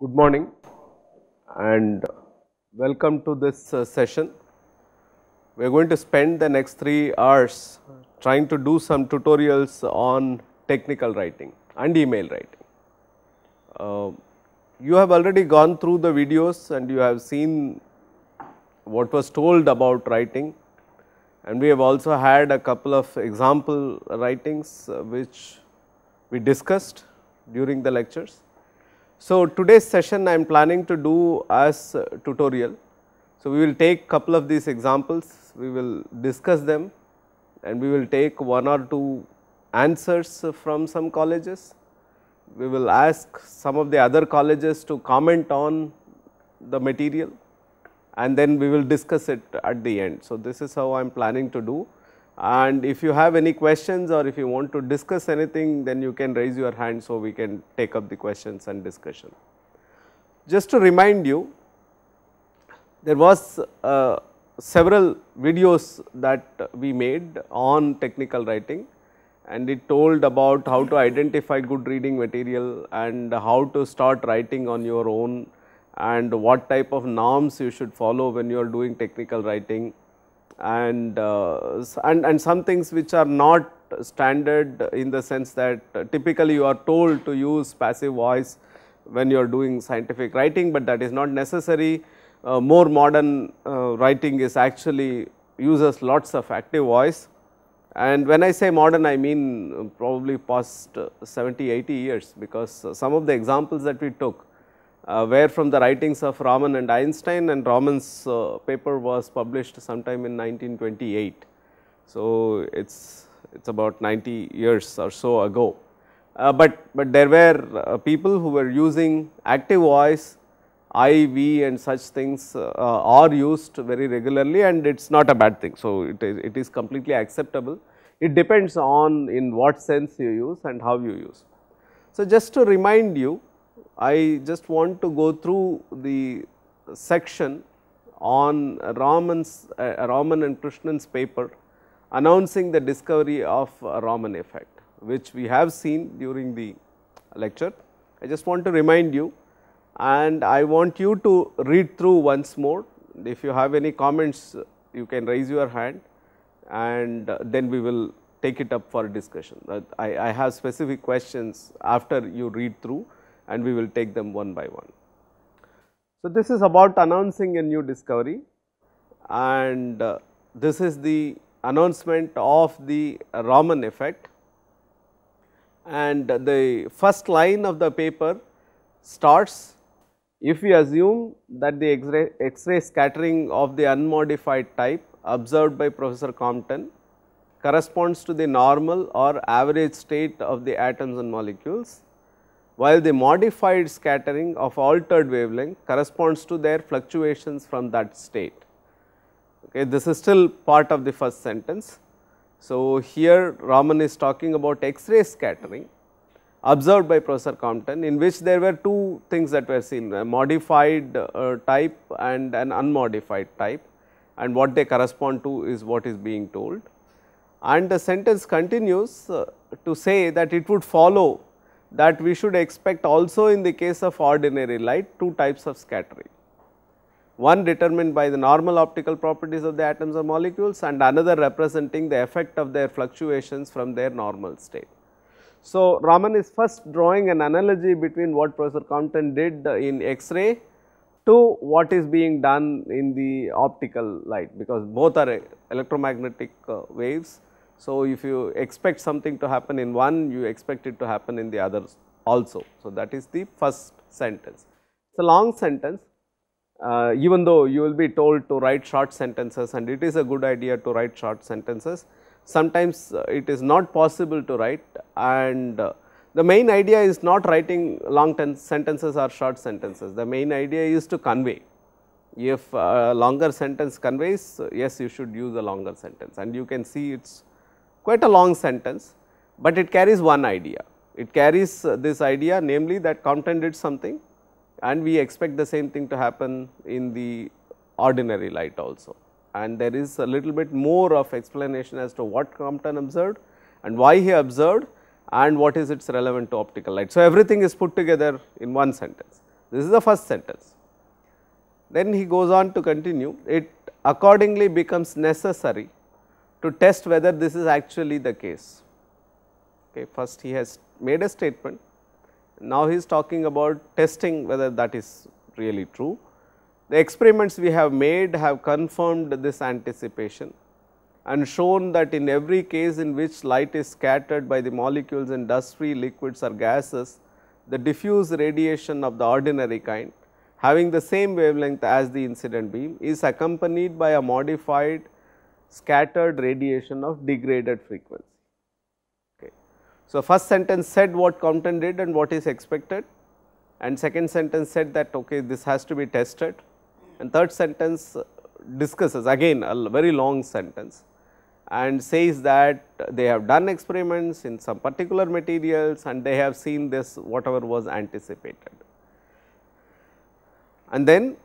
Good morning and welcome to this session. We are going to spend the next 3 hours trying to do some tutorials on technical writing and email writing. You have already gone through the videos and you have seen what was told about writing, and we have also had a couple of example writings which we discussed during the lectures. So, today's session I am planning to do as a tutorial. So, we will take couple of these examples, we will discuss them, and we will take 1 or 2 answers from some colleges. We will ask some of the other colleges to comment on the material, and then we will discuss it at the end. So, this is how I am planning to do, and if you have any questions or if you want to discuss anything, then you can raise your hand so we can take up the questions and discussion. Just to remind you, there was several videos that we made on technical writing, and it told about how to identify good reading material and how to start writing on your own, and what type of norms you should follow when you are doing technical writing, and some things which are not standard, in the sense that typically you are told to use passive voice when you are doing scientific writing, but that is not necessary. More modern writing is actually uses lots of active voice, and when I say modern I mean probably past 70-80 years, because some of the examples that we took were from the writings of Raman and Einstein, and Raman's paper was published sometime in 1928. So, it's about 90 years or so ago, but there were people who were using active voice, I, we and such things are used very regularly, and it is not a bad thing. So, it is completely acceptable. It depends on in what sense you use and how you use. So, just to remind you, I just want to go through the section on Raman and Krishnan's paper announcing the discovery of Raman effect, which we have seen during the lecture. I just want to remind you, and I want you to read through once more. If you have any comments, you can raise your hand, and then we will take it up for discussion. I have specific questions after you read through, and we will take them one by one. So, this is about announcing a new discovery, and this is the announcement of the Raman effect, and the first line of the paper starts, if we assume that the X-ray scattering of the unmodified type observed by Professor Compton corresponds to the normal or average state of the atoms and molecules, while the modified scattering of altered wavelength corresponds to their fluctuations from that state. Okay, this is still part of the first sentence. So, here Raman is talking about X-ray scattering observed by Professor Compton, in which there were 2 things that were seen, a modified type and an unmodified type, and what they correspond to is what is being told. And the sentence continues to say that it would follow that we should expect also in the case of ordinary light 2 types of scattering, one determined by the normal optical properties of the atoms or molecules, and another representing the effect of their fluctuations from their normal state. So, Raman is first drawing an analogy between what Professor Compton did in X-ray to what is being done in the optical light, because both are electromagnetic waves. So, if you expect something to happen in one, you expect it to happen in the other also. So, that is the first sentence. It is a long sentence, even though you will be told to write short sentences, and it is a good idea to write short sentences. Sometimes it is not possible to write, and the main idea is not writing long sentences or short sentences. The main idea is to convey. If a longer sentence conveys, yes, you should use a longer sentence, and you can see it is quite a long sentence, but it carries one idea. It carries this idea, namely that Compton did something and we expect the same thing to happen in the ordinary light also, and there is a little bit more of explanation as to what Compton observed and why he observed and what is its relevant to optical light. So, everything is put together in one sentence. This is the first sentence. Then he goes on to continue, it accordingly becomes necessary to test whether this is actually the case. Okay, first he has made a statement, now he is talking about testing whether that is really true. The experiments we have made have confirmed this anticipation and shown that in every case in which light is scattered by the molecules in dust-free liquids or gases, the diffuse radiation of the ordinary kind having the same wavelength as the incident beam is accompanied by a modified scattered radiation of degraded frequency. Okay. So, first sentence said what Compton did and what is expected, and second sentence said that okay, this has to be tested, and third sentence discusses again a very long sentence and says that they have done experiments in some particular materials and they have seen this whatever was anticipated. And then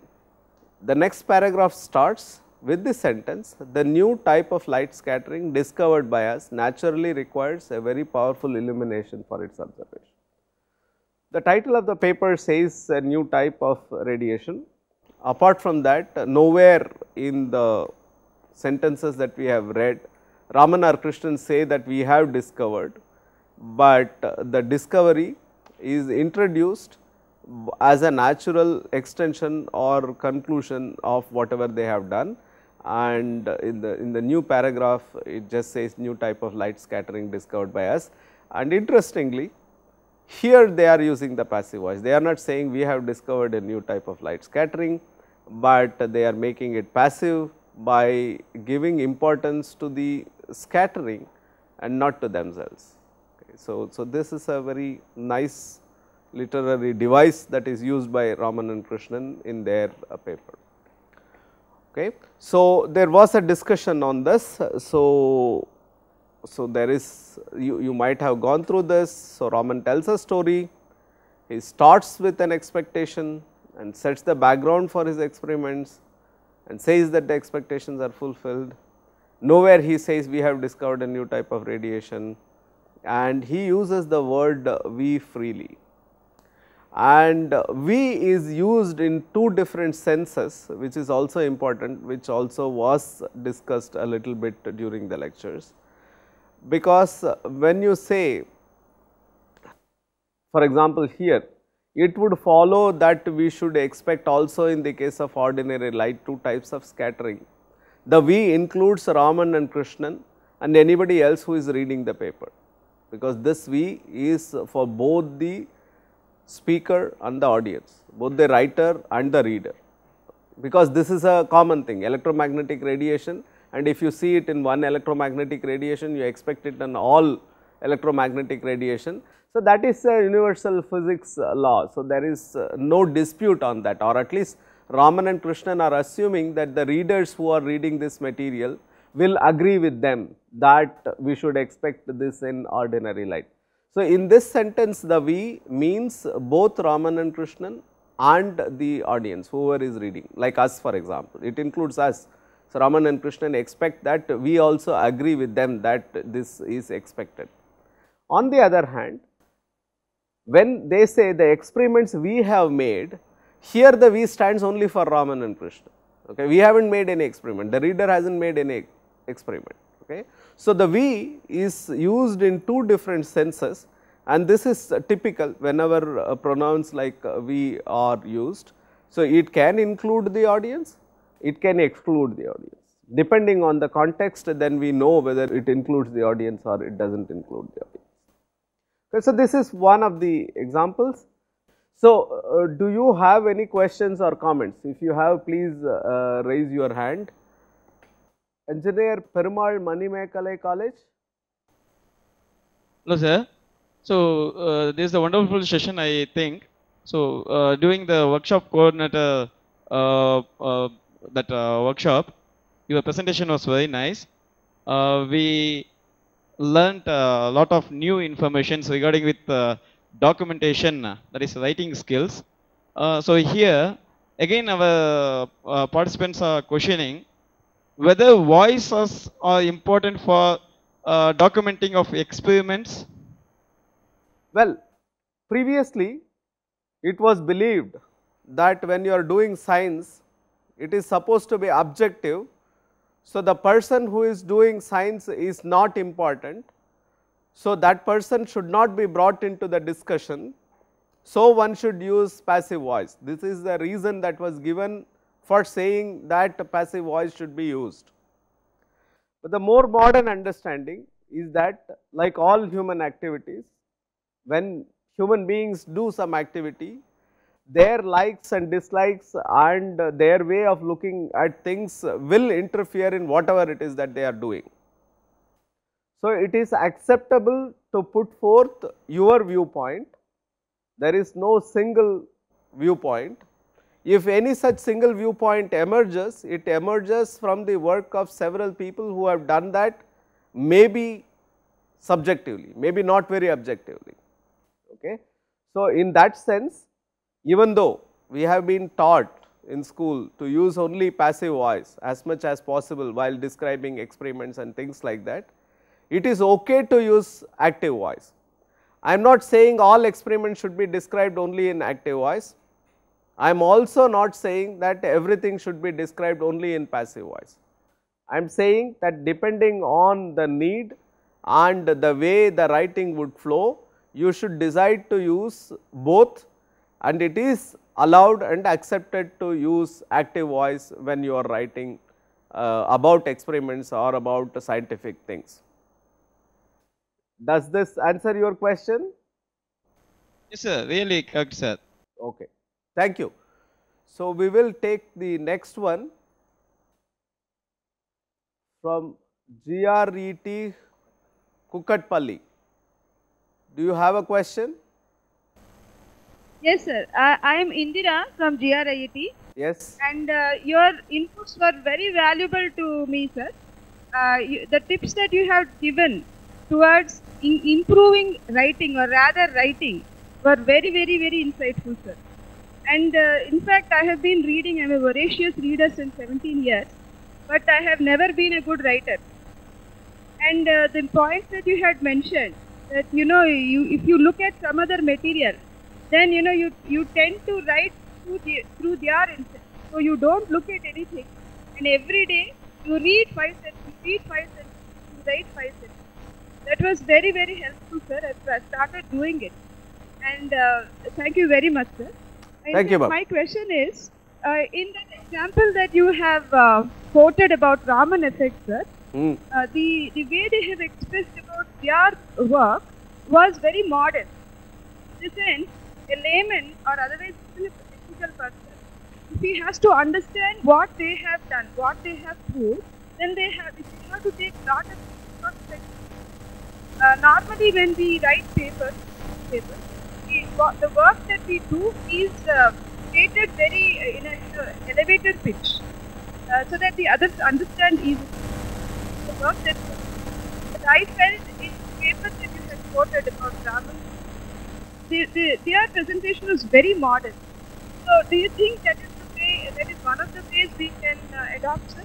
the next paragraph starts with this sentence, the new type of light scattering discovered by us naturally requires a very powerful illumination for its observation. The title of the paper says a new type of radiation. Apart from that, nowhere in the sentences that we have read, Raman or Krishnan say that we have discovered, but the discovery is introduced as a natural extension or conclusion of whatever they have done, and in the new paragraph it just says new type of light scattering discovered by us. And interestingly, here they are using the passive voice, they are not saying we have discovered a new type of light scattering, but they are making it passive by giving importance to the scattering and not to themselves. Okay. So this is a very nice literary device that is used by Raman and Krishnan in their paper. Okay. So, there was a discussion on this. So there is, you might have gone through this. So, Raman tells a story, he starts with an expectation and sets the background for his experiments and says that the expectations are fulfilled. Nowhere he says we have discovered a new type of radiation, and he uses the word we freely. And we is used in two different senses, which is also important, which also was discussed a little bit during the lectures. Because when you say, for example, here, it would follow that we should expect also in the case of ordinary light two types of scattering. The we includes Raman and Krishnan and anybody else who is reading the paper, because this we is for both the speaker and the audience, both the writer and the reader, because this is a common thing, electromagnetic radiation, and if you see it in one electromagnetic radiation, you expect it in all electromagnetic radiation. So, that is a universal physics law. So, there is no dispute on that, or at least Raman and Krishnan are assuming that the readers who are reading this material will agree with them that we should expect this in ordinary light. So, in this sentence, the we means both Raman and Krishnan and the audience, whoever is reading, like us for example, it includes us. So, Raman and Krishnan expect that we also agree with them that this is expected. On the other hand, when they say the experiments we have made, here the we stands only for Raman and Krishnan. Okay, we have not made any experiment, the reader has not made any experiment. Okay. So, the we is used in two different senses, and this is typical whenever pronouns like we are used. So, it can include the audience, it can exclude the audience. Depending on the context, then we know whether it includes the audience or it does not include the audience. Okay, so, this is one of the examples. So, do you have any questions or comments? If you have, please raise your hand. Engineer Perumal Manimekalai College. Hello sir. So, this is a wonderful session, I think. So, during the workshop coordinator workshop, your presentation was very nice. We learnt a lot of new informations regarding with documentation, that is writing skills. So, here again our participants are questioning whether voices are important for documenting of experiments. Well, previously it was believed that when you are doing science, it is supposed to be objective. So, the person who is doing science is not important. So, that person should not be brought into the discussion. So, one should use passive voice. This is the reason that was given for saying that passive voice should be used. But the more modern understanding is that, like all human activities, when human beings do some activity, their likes and dislikes and their way of looking at things will interfere in whatever it is that they are doing. So, it is acceptable to put forth your viewpoint. There is no single viewpoint. If any such single viewpoint emerges, it emerges from the work of several people who have done that, maybe subjectively, maybe not very objectively. Okay. So, in that sense, even though we have been taught in school to use only passive voice as much as possible while describing experiments and things like that, it is okay to use active voice. I am not saying all experiments should be described only in active voice. I am also not saying that everything should be described only in passive voice. I am saying that depending on the need and the way the writing would flow, you should decide to use both, and it is allowed and accepted to use active voice when you are writing about experiments or about scientific things. Does this answer your question? Yes, sir. Really correct, sir. Okay. Thank you. So, we will take the next one from GRET Kukatpalli. Do you have a question? Yes, sir. I am Indira from GRIT. Yes. And your inputs were very valuable to me, sir. The tips that you have given towards improving writing, or rather writing, were very, very insightful, sir. And in fact, I have been reading. I am a voracious reader since 17 years, but I have never been a good writer. And the points that you had mentioned, that if you look at some other material, then you tend to write through their insight. So you don't look at anything, and every day you read 5 sentences, you read 5 sentences, you write 5 sentences. That was very, very helpful, sir. I started doing it, and thank you very much, sir. Thank you, ma'am. My question is, in that example that you have quoted about Raman effect, sir, the way they have expressed about their work was very modest. In the sense, a layman or otherwise a technical person, if he has to understand what they have done, what they have proved, then they have to take lot of perspective. Normally, when we write papers, the work that we do is stated very in an elevated pitch, so that the others understand easily the work that we do. But I felt in papers that you had quoted about Raman, their presentation was very modest. So, do you think that is the way? That is one of the ways we can adopt, sir?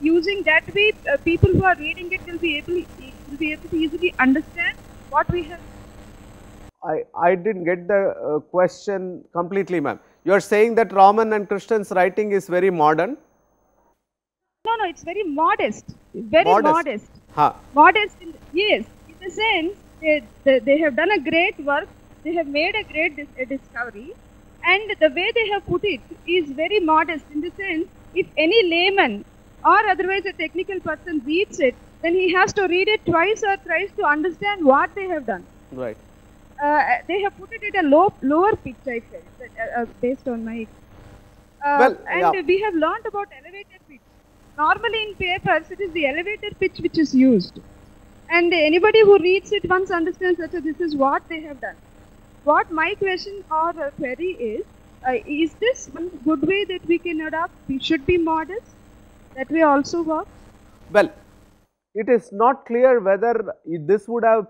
Using that way, people who are reading it will be able to easily understand what we have. I didn't get the question completely, ma'am. You are saying that Raman and Krishnan's writing is very modern? No, it's very modest. Very modest. Huh. Modest. Yes, in the sense. They have done a great work, they have made a great discovery, and the way they have put it is very modest, in the sense, if any layman or otherwise a technical person reads it, then he has to read it twice or thrice to understand what they have done. Right. They have put it at a lower pitch, I felt, based on my we have learned about elevated pitch. Normally in papers, it is the elevated pitch which is used. And anybody who reads it once understands that this is what they have done. What my question or query is this one good way that we can adopt? We should be modest, that way also works? Well, it is not clear whether this would have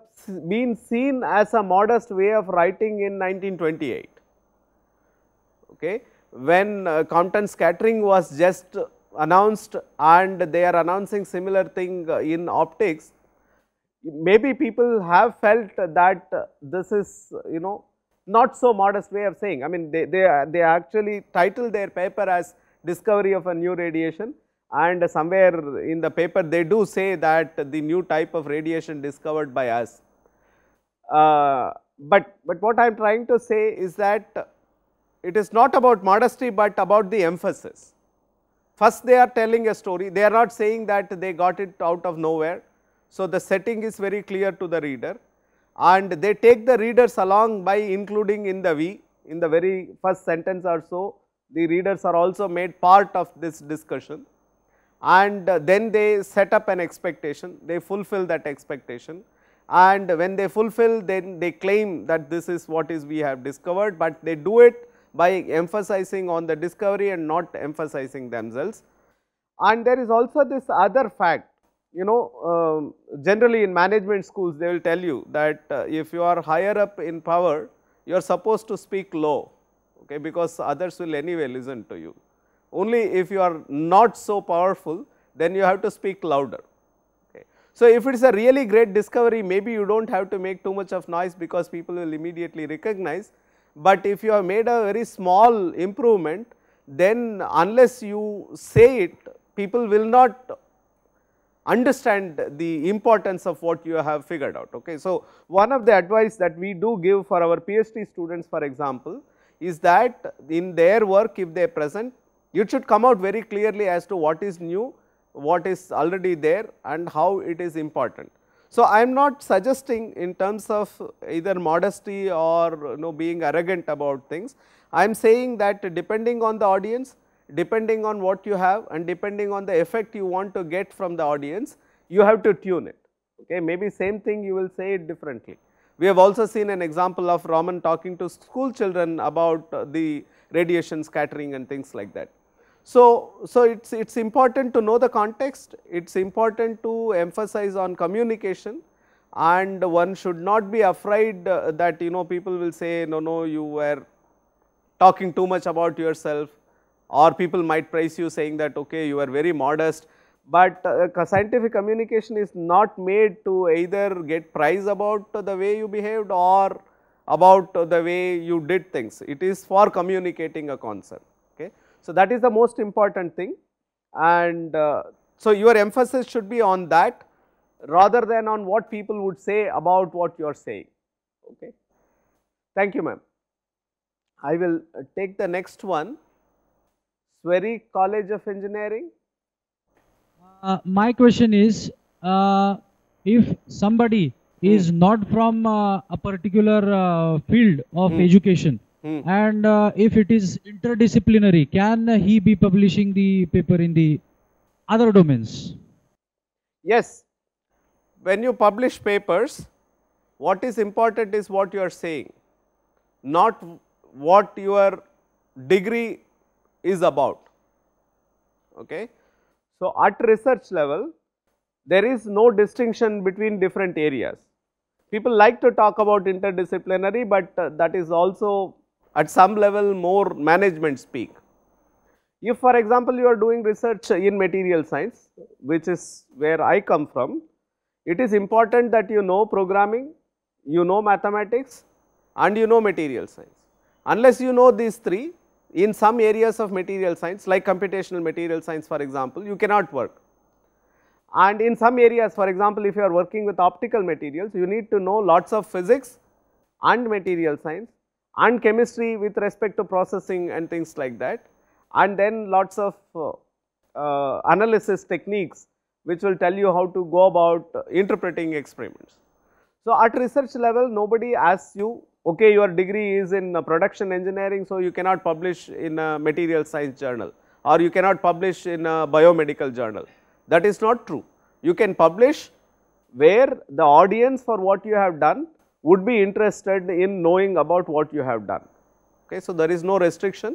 been seen as a modest way of writing in 1928, okay, when Compton scattering was just announced, and they are announcing similar thing in optics. Maybe people have felt that this is not so modest way of saying. I mean, they actually title their paper as Discovery of a New Radiation, and somewhere in the paper they do say that the new type of radiation discovered by us. But what I am trying to say is that it is not about modesty but about the emphasis. First they are telling a story, they are not saying that they got it out of nowhere. So, the setting is very clear to the reader, and they take the readers along by including in the V, in the very first sentence or so, the readers are also made part of this discussion, and then they set up an expectation, they fulfill that expectation, and when they fulfill, then they claim that this is what is we have discovered, but they do it by emphasizing on the discovery and not emphasizing themselves. And there is also this other fact, you know, generally in management schools they will tell you that if you are higher up in power, you are supposed to speak low, okay, because others will anyway listen to you. Only if you are not so powerful, then you have to speak louder. Okay. So, if it is a really great discovery, maybe you do not have to make too much of noise because people will immediately recognize, but if you have made a very small improvement, then unless you say it, people will not understand the importance of what you have figured out. Okay. So, one of the advice that we do give for our PhD students, for example, is that in their work, if they present, it should come out very clearly as to what is new, what is already there, and how it is important. So, I am not suggesting in terms of either modesty or, you know, being arrogant about things. I am saying that depending on the audience, depending on what you have, and depending on the effect you want to get from the audience, you have to tune it. Okay, maybe same thing you will say it differently. We have also seen an example of Raman talking to school children about the radiation scattering and things like that. So it's important to know the context. It's important to emphasize on communication, and one should not be afraid that, you know, people will say, no, you were talking too much about yourself. Or people might praise you saying that, okay, you are very modest, but scientific communication is not made to either get praise about the way you behaved or about the way you did things. It is for communicating a concept. Okay. So, that is the most important thing, and so your emphasis should be on that rather than on what people would say about what you are saying. Okay. Thank you, ma'am. I will take the next one. Swery College of Engineering. My question is, if somebody is not from a particular field of education, and if it is interdisciplinary, can he be publishing the paper in the other domains? Yes. When you publish papers, what is important is what you are saying, not what your degree is about. Okay. So, at research level, there is no distinction between different areas. People like to talk about interdisciplinary, but that is also at some level more management speak. If, for example, you are doing research in material science, which is where I come from, it is important that you know programming, you know mathematics, and you know material science. Unless you know these three, in some areas of material science, like computational material science, for example, you cannot work. And in some areas, for example, if you are working with optical materials, you need to know lots of physics and material science and chemistry with respect to processing and things like that, and then lots of analysis techniques which will tell you how to go about interpreting experiments. So, at research level, nobody asks you, okay, your degree is in production engineering, so you cannot publish in a material science journal, or you cannot publish in a biomedical journal. That is not true. You can publish where the audience for what you have done would be interested in knowing about what you have done. Okay, so there is no restriction.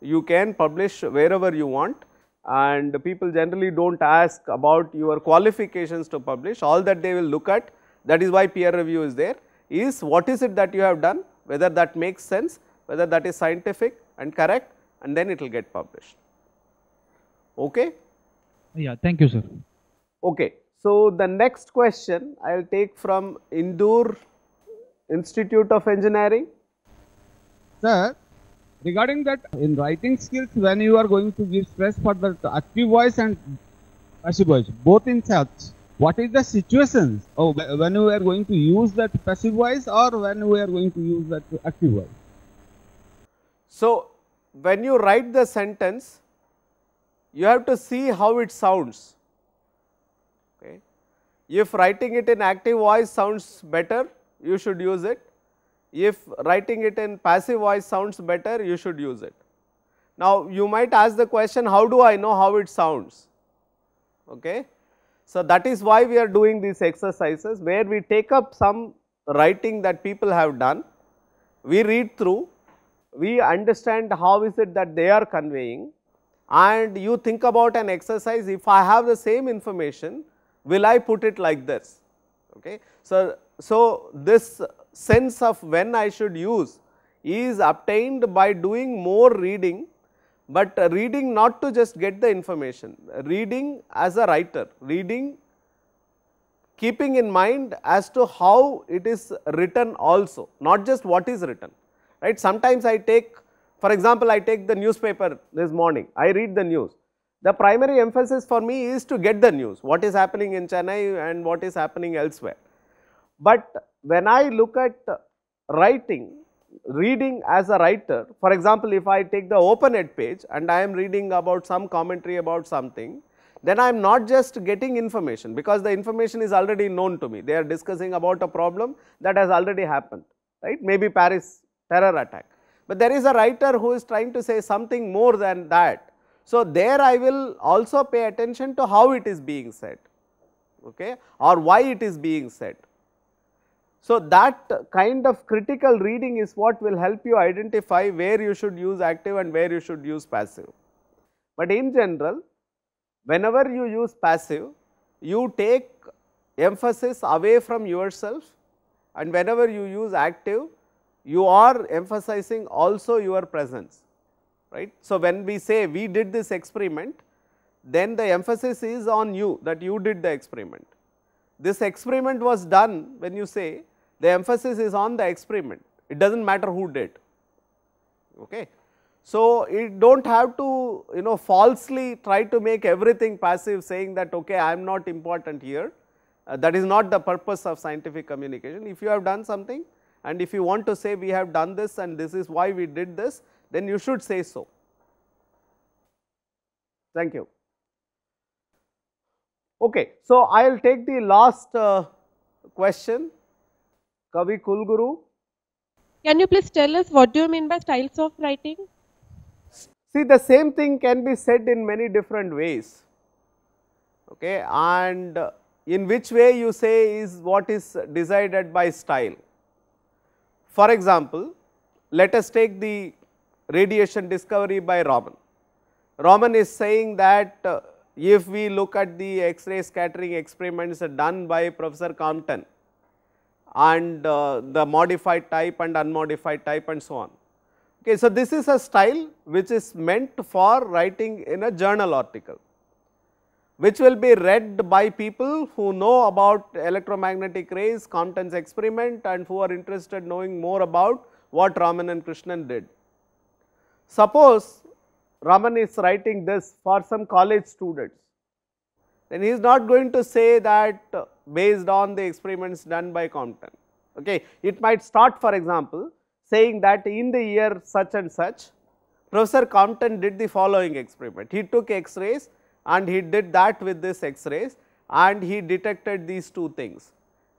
You can publish wherever you want, and people generally do not ask about your qualifications to publish. All that they will look at, that is why peer review is there, is what is it that you have done, whether that makes sense, whether that is scientific and correct, and then it will get published. Okay? Yeah, thank you, sir. Okay. So, the next question I will take from Indore Institute of Engineering. Sir, regarding that, in writing skills, when you are going to give stress for the active voice and passive voice, both in such, what is the situation? Oh, when we are going to use that passive voice or when we are going to use that active voice? So, when you write the sentence, you have to see how it sounds. Okay. If writing it in active voice sounds better, you should use it. If writing it in passive voice sounds better, you should use it. Now, you might ask the question, how do I know how it sounds? Okay. So, that is why we are doing these exercises where we take up some writing that people have done, we read through, we understand how is it that they are conveying, and you think about an exercise, if I have the same information, will I put it like this? Okay. So, this sense of when I should use is obtained by doing more reading, but reading not to just get the information, reading as a writer, reading keeping in mind as to how it is written also, not just what is written, right. Sometimes I take, for example, I take the newspaper this morning, I read the news. The primary emphasis for me is to get the news, what is happening in Chennai and what is happening elsewhere. But when I look at writing, reading as a writer, for example, if I take the OpenEd page and I am reading about some commentary about something, then I am not just getting information because the information is already known to me. They are discussing about a problem that has already happened, right? Maybe Paris terror attack. But there is a writer who is trying to say something more than that. So, there I will also pay attention to how it is being said, okay, or why it is being said. So, that kind of critical reading is what will help you identify where you should use active and where you should use passive. But in general, whenever you use passive, you take emphasis away from yourself, and whenever you use active, you are emphasizing also your presence, right. So, when we say we did this experiment, then the emphasis is on you, that you did the experiment. This experiment was done, when you say, the emphasis is on the experiment, it does not matter who did, okay. So, you do not have to, you know, falsely try to make everything passive, saying that, okay, I am not important here, that is not the purpose of scientific communication. If you have done something and if you want to say we have done this and this is why we did this, then you should say so. Thank you. Okay, so I will take the last question, Kavi Kulguru. Can you please tell us what do you mean by styles of writing? See, the same thing can be said in many different ways, okay, and in which way you say is what is decided by style. For example, let us take the radiation discovery by Raman. Raman is saying that if we look at the X-ray scattering experiments done by Professor Compton and the modified type and unmodified type and so on. Okay, so, this is a style which is meant for writing in a journal article, which will be read by people who know about electromagnetic rays, Compton's experiment, and who are interested knowing more about what Raman and Krishnan did. Suppose Raman is writing this for some college students, then he is not going to say that based on the experiments done by Compton. Okay. It might start, for example, saying that in the year such and such, Professor Compton did the following experiment. He took X-rays and he did that with this X-rays and he detected these two things.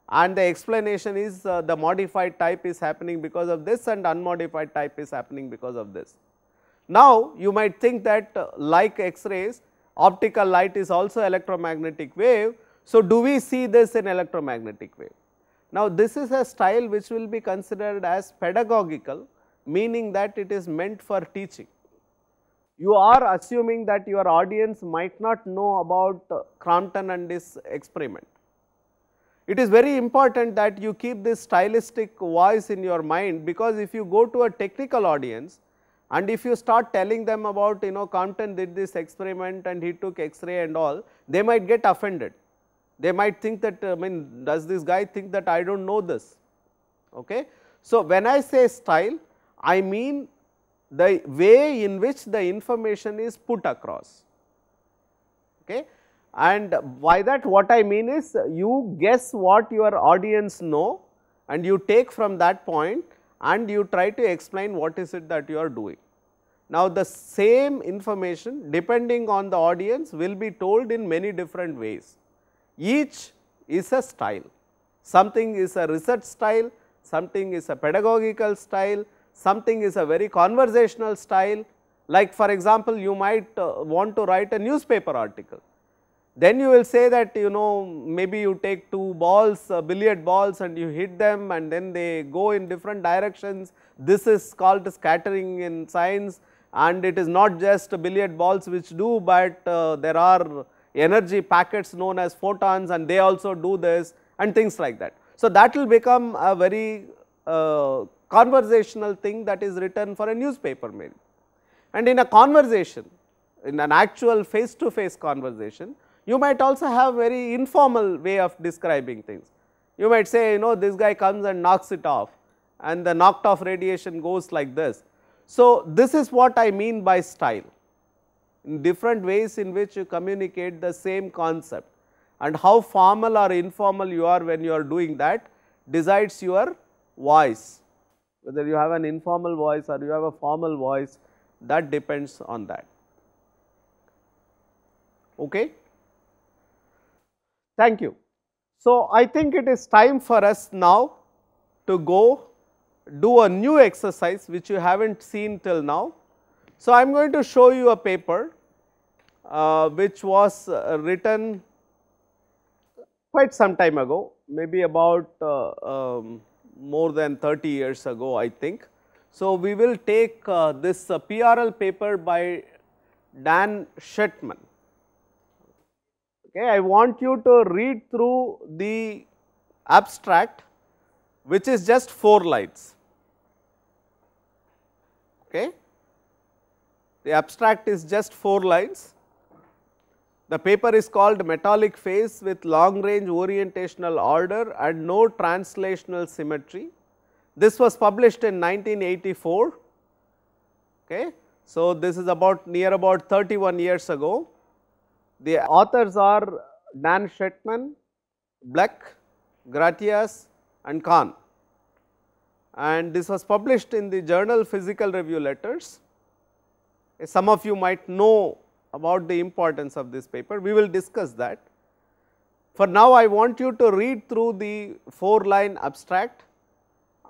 And the explanation is the modified type is happening because of this and unmodified type is happening because of this. Now, you might think that like X-rays, optical light is also electromagnetic wave. So, do we see this in electromagnetic wave? Now, this is a style which will be considered as pedagogical, meaning that it is meant for teaching. You are assuming that your audience might not know about Compton and his experiment. It is very important that you keep this stylistic voice in your mind, because if you go to a technical audience, and if you start telling them about, you know, Compton did this experiment and he took X-ray and all, they might get offended. They might think that, I mean, does this guy think that I do not know this, okay. So, when I say style, I mean the way in which the information is put across, okay. And by that what I mean is you guess what your audience know and you take from that point and you try to explain what is it that you are doing. Now, the same information depending on the audience will be told in many different ways. Each is a style, something is a research style, something is a pedagogical style, something is a very conversational style. Like for example, you might want to write a newspaper article. Then you will say that, you know, maybe you take two balls, billiard balls, and you hit them and then they go in different directions. This is called scattering in science, and it is not just billiard balls which do, but there are energy packets known as photons and they also do this and things like that. So, that will become a very conversational thing that is written for a newspaper maybe. And in a conversation, in an actual face to face conversation, you might also have very informal way of describing things. You might say, you know, this guy comes and knocks it off and the knocked off radiation goes like this. So, this is what I mean by style, in different ways in which you communicate the same concept, and how formal or informal you are when you are doing that decides your voice, whether you have an informal voice or you have a formal voice, that depends on that. Okay. Thank you. So, I think it is time for us now to go do a new exercise which you have not seen till now. So, I am going to show you a paper which was written quite some time ago, maybe about more than 30 years ago I think. So, we will take this PRL paper by Dan Shechtman. Okay, I want you to read through the abstract which is just 4 lines. Okay. The abstract is just 4 lines. The paper is called Metallic Phase with Long Range Orientational Order and No Translational Symmetry. This was published in 1984. Okay. So, this is about near about 31 years ago. The authors are Dan Shechtman, Blech, Gratias and Cahn, and this was published in the journal Physical Review Letters. Some of you might know about the importance of this paper, we will discuss that. For now, I want you to read through the 4-line abstract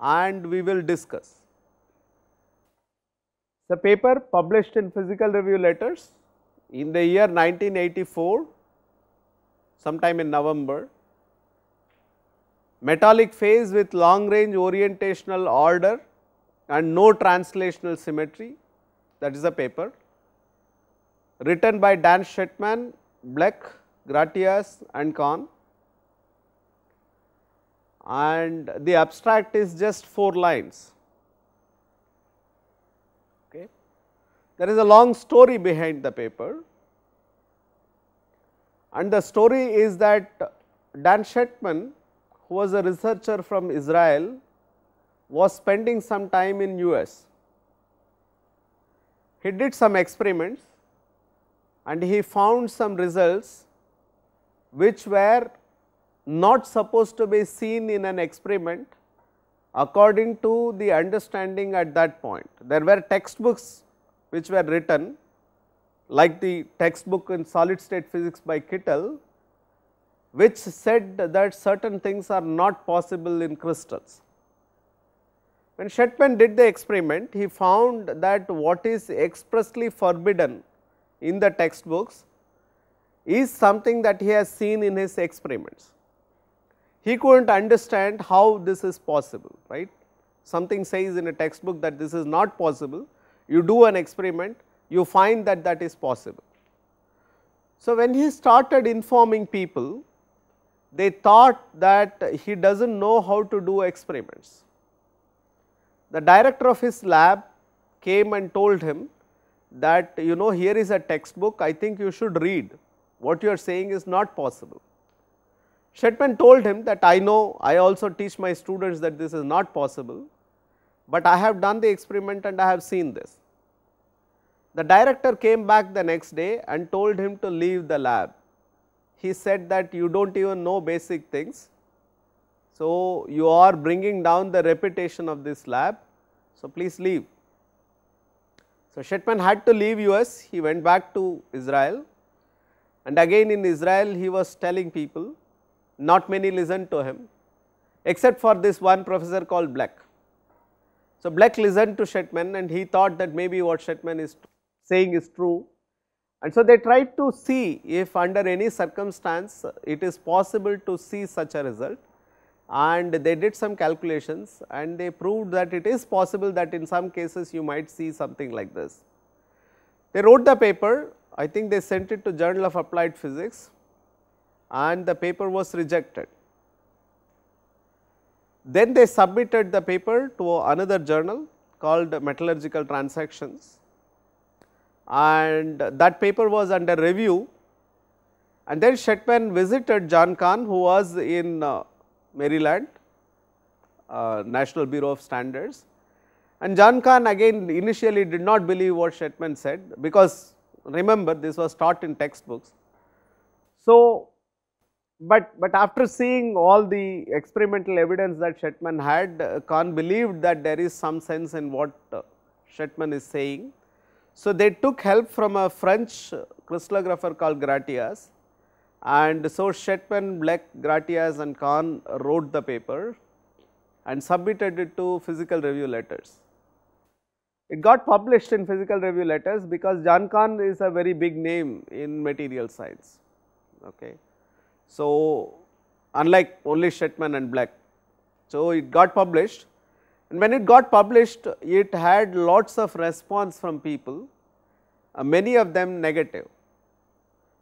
and we will discuss. The paper published in Physical Review Letters in the year 1984, sometime in November, metallic phase with long range orientational order and no translational symmetry, that is the paper, written by Dan Shechtman, Blech, Gratias and Cahn, and the abstract is just 4 lines. There is a long story behind the paper, and the story is that Dan Shechtman, who was a researcher from Israel, was spending some time in US. He did some experiments and he found some results which were not supposed to be seen in an experiment according to the understanding at that point. There were textbooks which were written, like the textbook in solid state physics by Kittel, which said that certain things are not possible in crystals. When Shechtman did the experiment, he found that what is expressly forbidden in the textbooks is something that he has seen in his experiments. He could not understand how this is possible, right? Something says in a textbook that this is not possible. You do an experiment, you find that that is possible. So, when he started informing people, they thought that he does not know how to do experiments. The director of his lab came and told him that, you know, here is a textbook, I think you should read, what you are saying is not possible. Shechtman told him that I know, I also teach my students that this is not possible, but I have done the experiment and I have seen this. The director came back the next day and told him to leave the lab. He said that you do not even know basic things. So, you are bringing down the reputation of this lab. So, please leave. So, Shechtman had to leave US, he went back to Israel, and again in Israel he was telling people, not many listened to him except for this one professor called Blech. So, Blech listened to Shechtman and he thought that maybe what Shechtman is saying is true, and so they tried to see if under any circumstance it is possible to see such a result, and they did some calculations and they proved that it is possible that in some cases you might see something like this. They wrote the paper, I think they sent it to Journal of Applied Physics, and the paper was rejected. Then they submitted the paper to another journal called Metallurgical Transactions, and that paper was under review, and then Shechtman visited John Cahn, who was in Maryland, National Bureau of Standards, and John Cahn again initially did not believe what Shechtman said, because remember this was taught in textbooks. So, but after seeing all the experimental evidence that Shechtman had, Cahn believed that there is some sense in what Shechtman is saying. So, they took help from a French crystallographer called Gratias, and so Shechtman, Blech, Gratias and Cahn wrote the paper and submitted it to Physical Review Letters. It got published in Physical Review Letters because John Cahn is a very big name in material science. Okay. So, unlike only Shechtman and Blech, so it got published, and when it got published it had lots of response from people, many of them negative.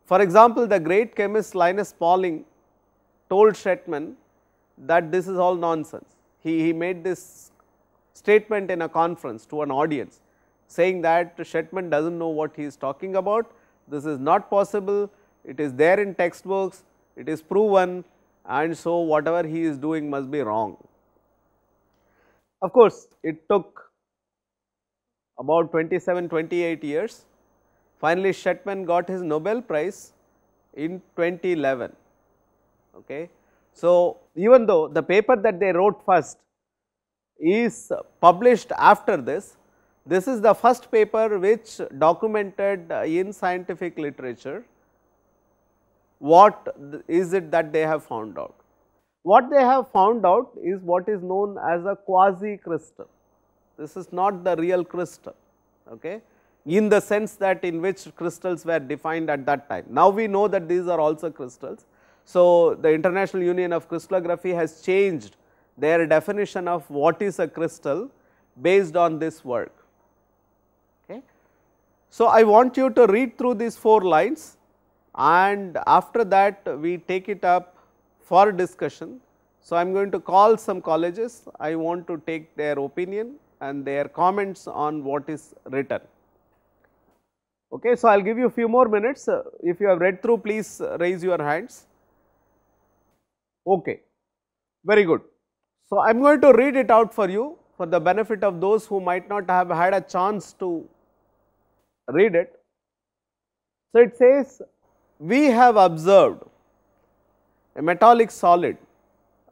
For example, the great chemist Linus Pauling told Shechtman that this is all nonsense. He made this statement in a conference to an audience saying that Shechtman does not know what he is talking about, this is not possible, it is there in textbooks, it is proven, and so whatever he is doing must be wrong. Of course, it took about 27-28 years. Finally, Shechtman got his Nobel Prize in 2011. Okay. So, even though the paper that they wrote first is published after this, this is the first paper which documented in scientific literature what is it that they have found out. What they have found out is what is known as a quasi crystal. This is not the real crystal, okay, in the sense that in which crystals were defined at that time. Now we know that these are also crystals. So, the International Union of Crystallography has changed their definition of what is a crystal based on this work. Okay. So, I want you to read through these 4 lines, and after that we take it up for discussion. So, I am going to call some colleges, I want to take their opinion and their comments on what is written. Okay, so, I will give you a few more minutes. If you have read through, please raise your hands. Okay, very good. So, I am going to read it out for you for the benefit of those who might not have had a chance to read it. So, it says, we have observed a metallic solid,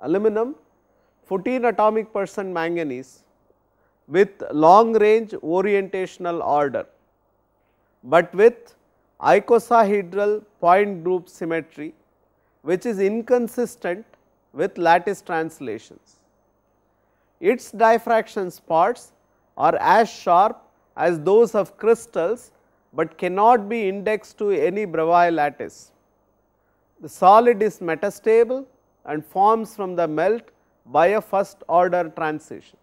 aluminum, 14 atomic percent manganese with long range orientational order, but with icosahedral point group symmetry which is inconsistent with lattice translations. Its diffraction spots are as sharp as those of crystals, but cannot be indexed to any Bravais lattice. The solid is metastable and forms from the melt by a first order transition.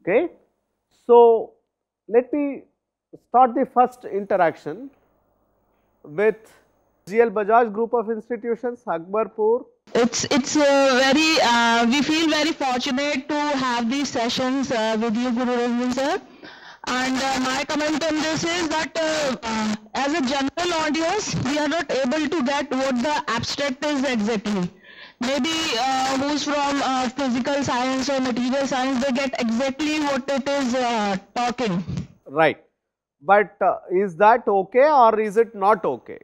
Okay. So, let me start the first interaction with G.L. Bajaj Group of Institutions, Akbarpur. It's very, we feel very fortunate to have these sessions with you, Guru Ranjan sir. And my comment on this is that as a general audience, we are not able to get what the abstract is exactly. maybe who's from physical science or material science, they get exactly what it is talking. Right. But is that okay or is it not okay?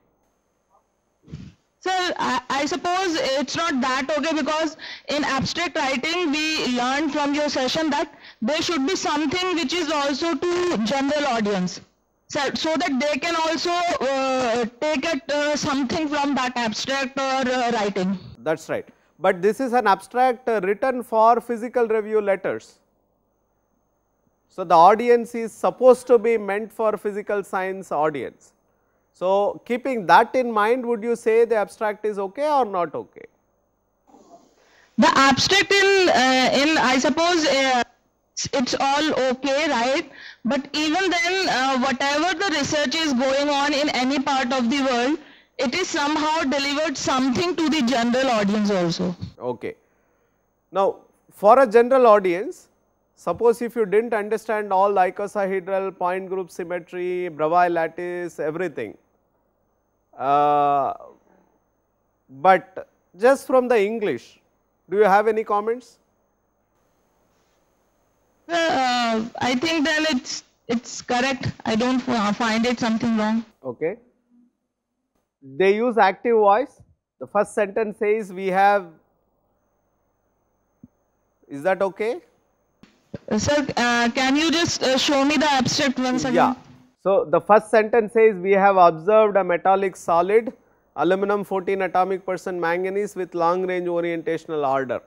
Sir, I suppose it's not that okay, because in abstract writing we learned from your session that there should be something which is also to general audience. So that they can also take it, something from that abstract or writing. That's right. But this is an abstract written for Physical Review Letters. So, the audience is supposed to be meant for physical science audience. So, keeping that in mind, would you say the abstract is okay or not okay? The abstract in I suppose it's all okay, right? But even then, whatever the research is going on in any part of the world, it is somehow delivered something to the general audience also. Okay. Now, for a general audience, suppose if you didn't understand all icosahedral, point group symmetry, Bravais lattice, everything, but just from the English, do you have any comments? I think then it's correct. I don't find it something wrong. Okay. They use active voice. The first sentence says we have. Is that okay? Sir, can you just show me the abstract once again? Yeah. So the first sentence says we have observed a metallic solid, aluminum 14 atomic percent manganese with long range orientational order,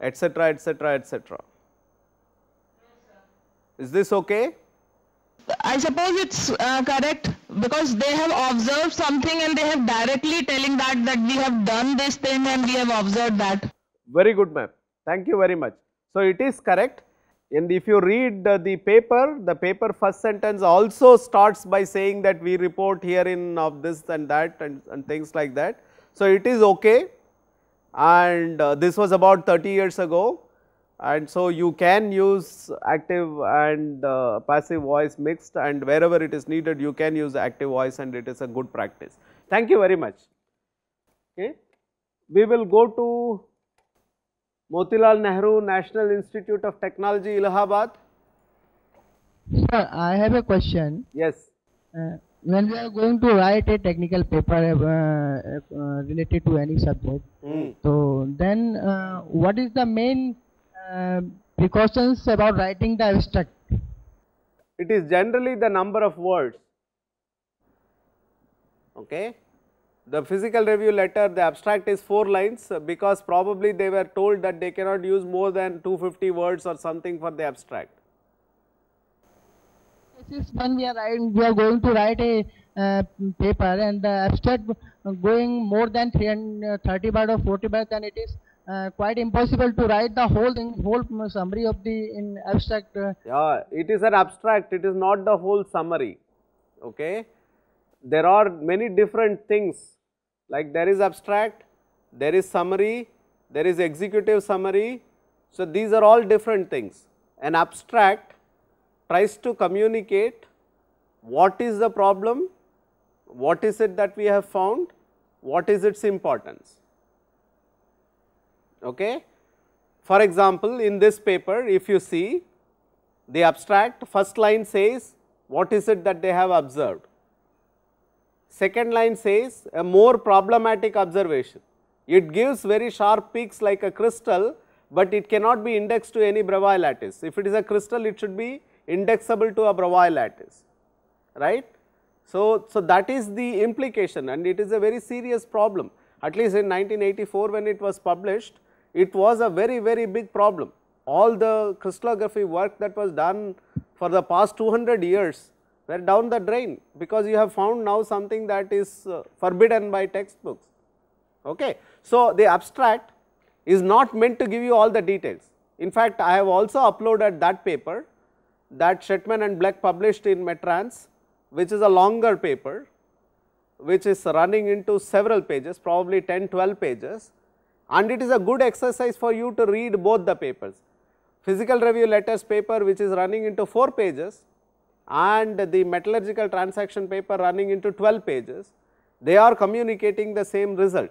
etc., etc., etc. Is this okay? I suppose it's correct, because they have observed something and they have directly telling that we have done this thing and we have observed that. Very good, ma'am. Thank you very much. So it is correct, and if you read the paper first sentence also starts by saying that we report herein of this and that and things like that. So it is okay, and this was about 30 years ago. And so, you can use active and passive voice mixed, and wherever it is needed you can use active voice, and it is a good practice. Thank you very much. Okay. We will go to Motilal Nehru National Institute of Technology, Allahabad. Sir, I have a question. Yes. When we are going to write a technical paper related to any subject, so then what is the main precautions about writing the abstract? It is generally the number of words. Okay. The Physical Review Letter, the abstract is 4 lines, because probably they were told that they cannot use more than 250 words or something for the abstract. This is when we are going to write a paper, and the abstract going more than 30 words or 40 words, then it is quite impossible to write the whole summary of the abstract. Yeah, it is an abstract, it is not the whole summary. Okay. There are many different things, like there is abstract, there is summary, there is executive summary. So these are all different things. An abstract tries to communicate what is the problem, what is it that we have found, what is its importance. Okay. For example, in this paper, if you see the abstract, first line says what is it that they have observed, second line says a more problematic observation. It gives very sharp peaks like a crystal, but it cannot be indexed to any Bravais lattice. If it is a crystal, it should be indexable to a Bravais lattice, right. So that is the implication, and it is a very serious problem. At least in 1984 when it was published, it was a very, very big problem. All the crystallography work that was done for the past 200 years were down the drain, because you have found now something that is forbidden by textbooks. Okay. So, the abstract is not meant to give you all the details. In fact, I have also uploaded that paper that Shechtman and Blech published in Metrans, which is a longer paper, which is running into several pages, probably 10-12 pages, and it is a good exercise for you to read both the papers. Physical Review Letters paper, which is running into 4 pages, and the Metallurgical Transaction paper running into 12 pages, they are communicating the same result,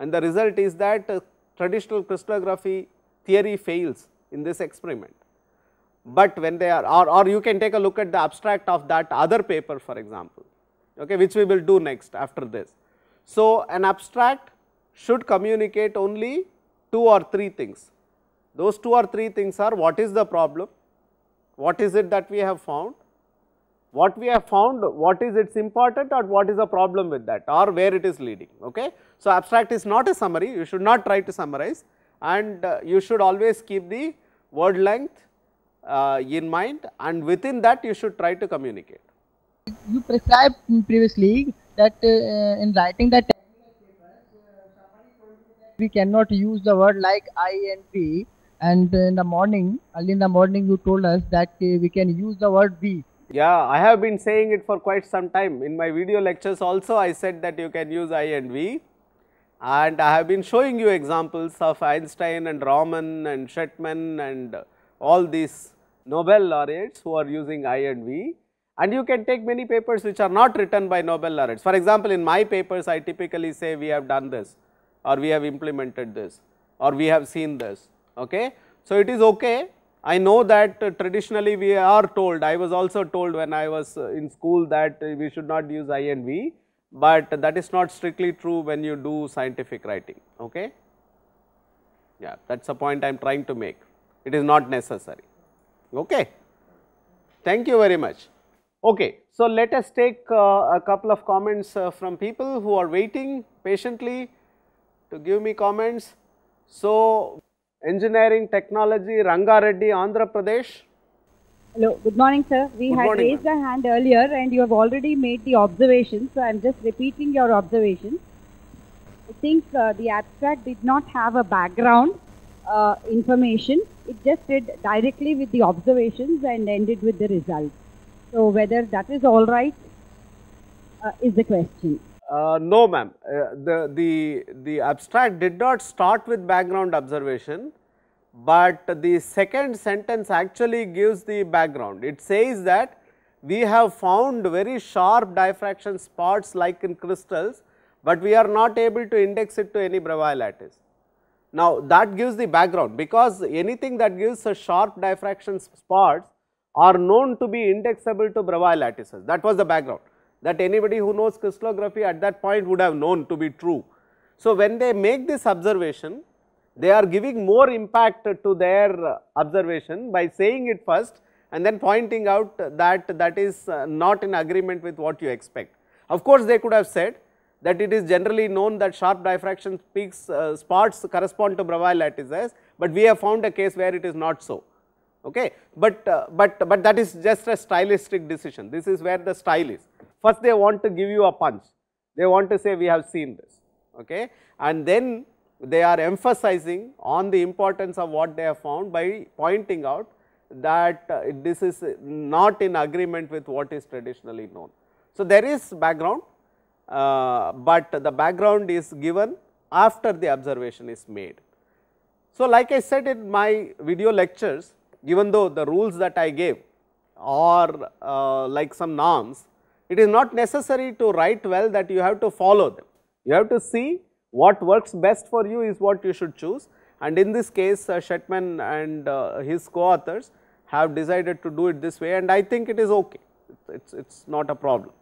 and the result is that traditional crystallography theory fails in this experiment. But when they are or you can take a look at the abstract of that other paper, for example, okay, which we will do next after this. So, an abstract should communicate only 2 or 3 things. Those 2 or 3 things are: what is the problem, what is it that we have found, what we have found, what is its important, or what is the problem with that, or where it is leading. Okay? So, abstract is not a summary, you should not try to summarize, and you should always keep the word length in mind, and within that you should try to communicate. You prescribed previously that in writing that we cannot use the word like I and we, and in the morning, early in the morning, you told us that we can use the word we. Yeah, I have been saying it for quite some time. In my video lectures also I said that you can use I and we, and I have been showing you examples of Einstein and Raman and Shechtman and all these Nobel laureates who are using I and we, and you can take many papers which are not written by Nobel laureates. For example, in my papers I typically say we have done this, or we have implemented this, or we have seen this. Okay? So, it is okay. I know that traditionally we are told, I was also told when I was in school that we should not use I and we, but that is not strictly true when you do scientific writing. Okay? Yeah, that is a point I am trying to make. It is not necessary. Okay? Thank you very much. Okay, so let us take a couple of comments from people who are waiting patiently to give me comments. So, Engineering Technology, Rangareddy, Andhra Pradesh. Hello, good morning sir. We had raised a hand earlier and you have already made the observations, so I am just repeating your observations. I think the abstract did not have a background information, it just did directly with the observations and ended with the results. So, whether that is all right is the question. No ma'am, the abstract did not start with background observation, but the second sentence actually gives the background. It says that we have found very sharp diffraction spots like in crystals, but we are not able to index it to any Bravais lattice. Now, that gives the background, because anything that gives a sharp diffraction spots are known to be indexable to Bravais lattices. That was the background that anybody who knows crystallography at that point would have known to be true. So, when they make this observation, they are giving more impact to their observation by saying it first and then pointing out that that is not in agreement with what you expect. Of course, they could have said that it is generally known that sharp diffraction peaks spots correspond to Bravais lattices, but we have found a case where it is not so. Okay? But that is just a stylistic decision. This is where the style is. First they want to give you a punch, they want to say we have seen this, okay, and then they are emphasizing on the importance of what they have found by pointing out that this is not in agreement with what is traditionally known. So, there is background, but the background is given after the observation is made. So, like I said in my video lectures, even though the rules that I gave are like some norms, it is not necessary to write well that you have to follow them. You have to see what works best for you is what you should choose, and in this case Shechtman and his co-authors have decided to do it this way, and I think it is okay, it's not a problem.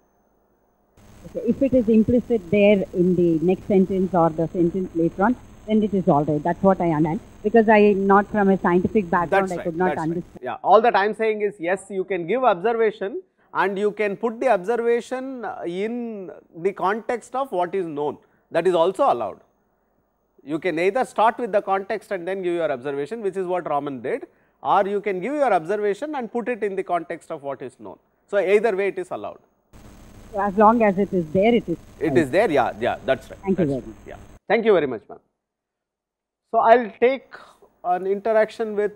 Okay, if it is implicit there in the next sentence or the sentence later on, then it is all right. That is what I understand, because I am not from a scientific background, I could not understand. Yeah, all that I am saying is yes, you can give observation, and you can put the observation in the context of what is known, that is also allowed. You can either start with the context and then give your observation, which is what Raman did, or you can give your observation and put it in the context of what is known. So, either way it is allowed. So, as long as it is there, it is. It is there, yeah, yeah, that is right. Thank you very much. Yeah. Thank you very much, ma'am. So, I will take an interaction with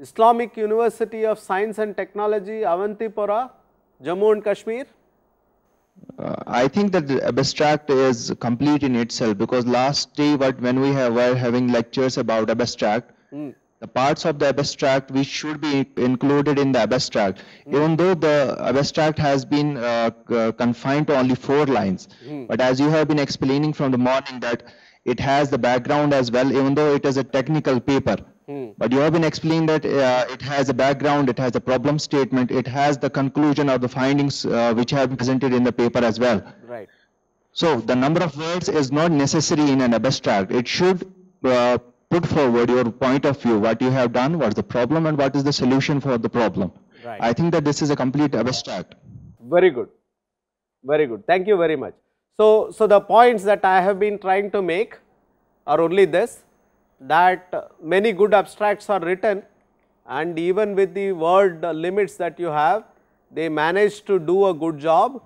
Islamic University of Science and Technology, Avantipura, Jammu and Kashmir. I think that the abstract is complete in itself, because last day when we were having lectures about abstract, the parts of the abstract which should be included in the abstract, even though the abstract has been confined to only 4 lines. But as you have been explaining from the morning that it has the background as well, even though it is a technical paper. But you have been explained that it has a background, it has a problem statement, it has the conclusion or the findings which have been presented in the paper as well. Right. So the number of words is not necessary in an abstract. It should put forward your point of view, what you have done, what's the problem, and what is the solution for the problem. Right. I think that this is a complete abstract. Very good. Very good. Thank you very much. So the points that I have been trying to make are only this, that many good abstracts are written, and even with the word limits that you have, they manage to do a good job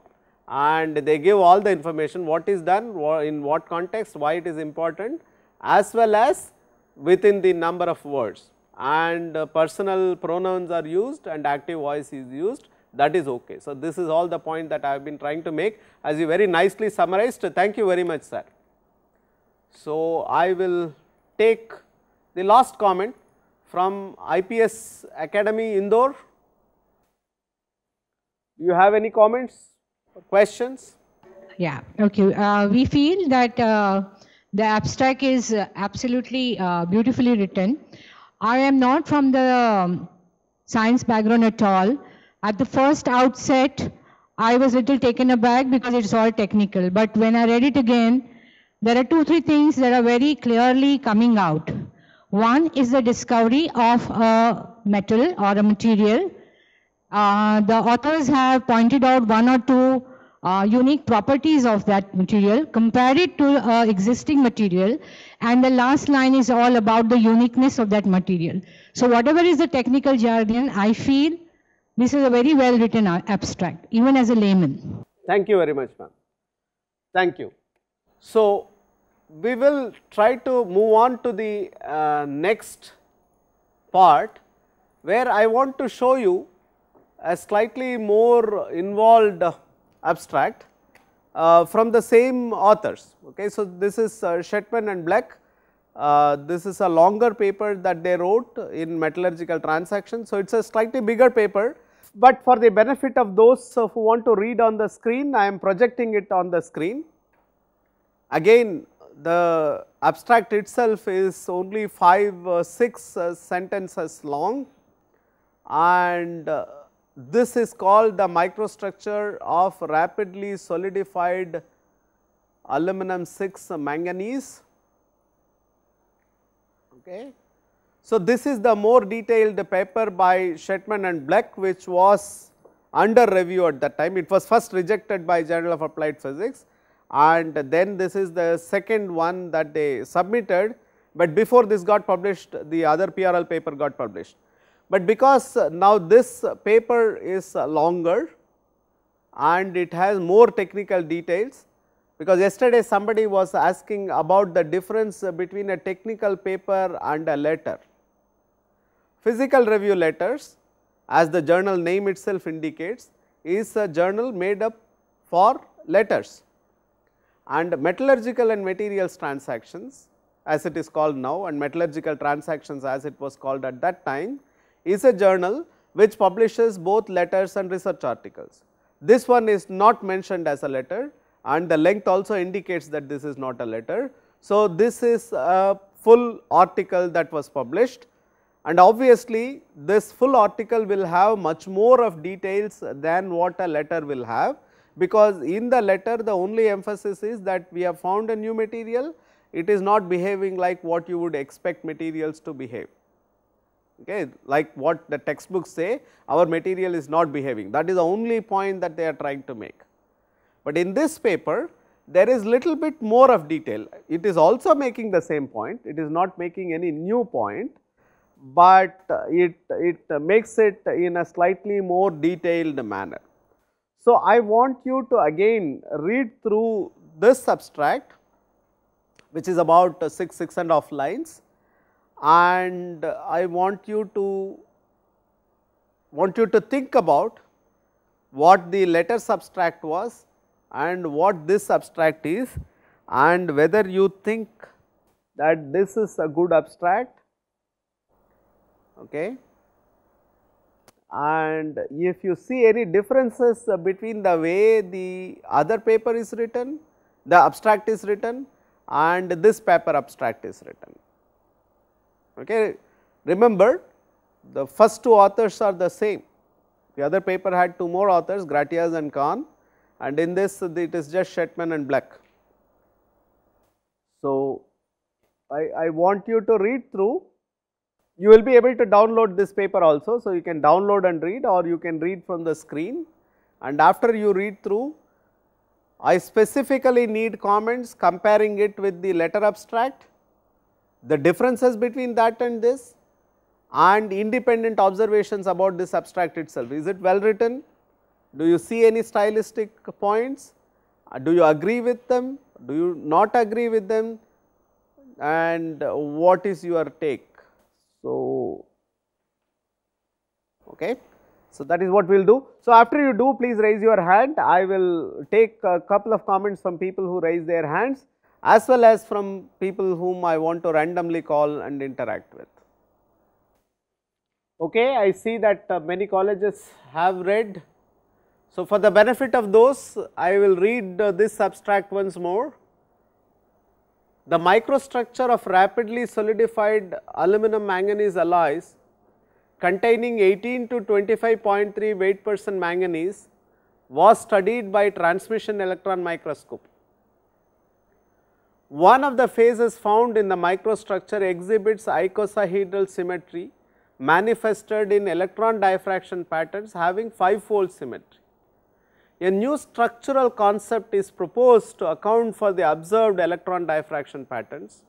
and they give all the information, what is done, in what context, why it is important, as well as within the number of words, and personal pronouns are used and active voice is used, that is okay. So this is all the point that I have been trying to make, as you very nicely summarized. Thank you very much, sir. So I will take the last comment from IPS Academy Indore. Do you have any comments or questions? Yeah, okay. We feel that the abstract is absolutely beautifully written. I am not from the science background at all. At the first outset, I was little taken aback because it's all technical, but when I read it again, there are 2-3 things that are very clearly coming out. One is the discovery of a metal or a material. The authors have pointed out 1 or 2 unique properties of that material, compared it to existing material, and the last line is all about the uniqueness of that material. So whatever is the technical jargon, I feel this is a very well written abstract, even as a layman. Thank you very much, ma'am. Thank you. So we will try to move on to the next part, where I want to show you a slightly more involved abstract from the same authors. Okay, so this is Shechtman and Blech. This is a longer paper that they wrote in Metallurgical Transactions. So it's a slightly bigger paper, but for the benefit of those who want to read on the screen, I am projecting it on the screen. Again, the abstract itself is only 5-6 sentences long, and this is called the microstructure of rapidly solidified aluminum-6 manganese. Okay. So this is the more detailed paper by Shechtman and Blech, which was under review at that time. It was first rejected by Journal of Applied Physics, and then this is the second one that they submitted, but before this got published, the other PRL paper got published. But because now this paper is longer and it has more technical details, because yesterday somebody was asking about the difference between a technical paper and a letter. Physical Review Letters, as the journal name itself indicates, is a journal made up for letters. And Metallurgical and Materials Transactions, as it is called now, and Metallurgical Transactions as it was called at that time, is a journal which publishes both letters and research articles. This one is not mentioned as a letter, and the length also indicates that this is not a letter. So this is a full article that was published, and obviously this full article will have much more of details than what a letter will have, because in the letter the only emphasis is that we have found a new material, it is not behaving like what you would expect materials to behave. Okay, like what the textbooks say, our material is not behaving, that is the only point that they are trying to make. But in this paper there is little bit more of detail. It is also making the same point, it is not making any new point, but it makes it in a slightly more detailed manner. So I want you to again read through this abstract, which is about 6.5 lines, and I want you to think about what the letter abstract was and what this abstract is, and whether you think that this is a good abstract okay. And if you see any differences between the way the other paper is written, the abstract is written, and this paper abstract is written. Okay. Remember, the first two authors are the same. The other paper had two more authors, Gratias and Cahn, and in this it is just Shechtman and Blech. So, I want you to read through. You will be able to download this paper also. So, you can download and read, or you can read from the screen, and after you read through, I specifically need comments comparing it with the letter abstract, the differences between that and this, and independent observations about this abstract itself. Is it well written? Do you see any stylistic points? Do you agree with them? Do you not agree with them? And what is your take? So, okay. So, that is what we will do. So, after you do, please raise your hand. I will take a couple of comments from people who raise their hands, as well as from people whom I want to randomly call and interact with. Okay, I see that many colleges have read. So, for the benefit of those, I will read this abstract once more. The microstructure of rapidly solidified aluminum manganese alloys containing 18 to 25.3 weight% manganese was studied by transmission electron microscope. One of the phases found in the microstructure exhibits icosahedral symmetry manifested in electron diffraction patterns having 5-fold symmetry. A new structural concept is proposed to account for the observed electron diffraction patterns.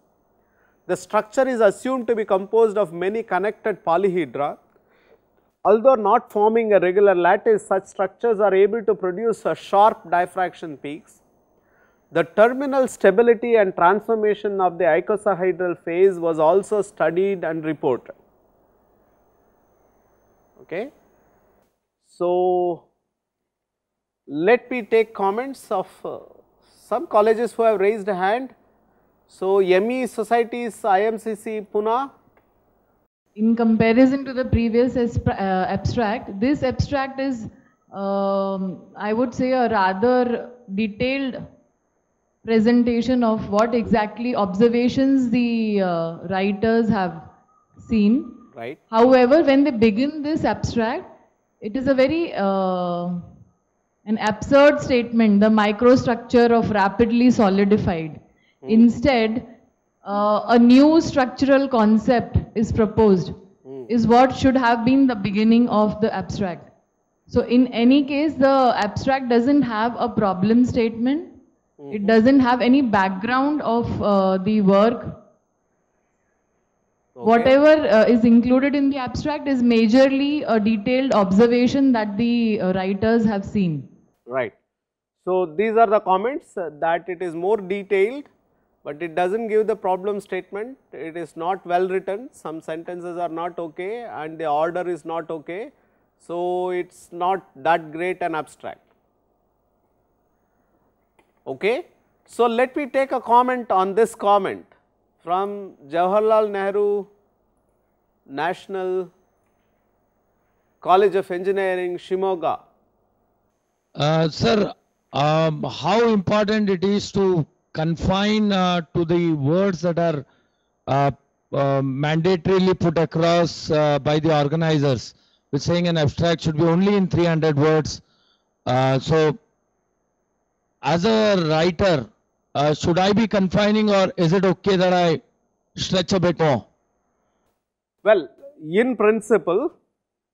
The structure is assumed to be composed of many connected polyhedra. Although not forming a regular lattice, such structures are able to produce a sharp diffraction peaks. The terminal stability and transformation of the icosahedral phase was also studied and reported. Okay. So, let me take comments of some colleges who have raised a hand. So, ME Societies, IMCC, Pune. In comparison to the previous abstract, this abstract is, I would say, a rather detailed presentation of what exactly observations the writers have seen. Right. However, when they begin this abstract, it is a very an absurd statement, the microstructure of rapidly solidified. Instead, a new structural concept is proposed, is what should have been the beginning of the abstract. So, in any case, the abstract does not have a problem statement, it does not have any background of the work. Okay. Whatever is included in the abstract is majorly a detailed observation that the writers have seen. Right. So, these are the comments that it is more detailed, but it does not give the problem statement, it is not well written, some sentences are not okay and the order is not okay. So, it is not that great an abstract. Okay. So, let me take a comment on this comment from Jawaharlal Nehru National College of Engineering, Shimoga. Sir, how important it is to confine to the words that are mandatorily put across by the organizers, which saying an abstract should be only in 300 words. So, as a writer, should I be confining, or is it okay that I stretch a bit more? Well, in principle,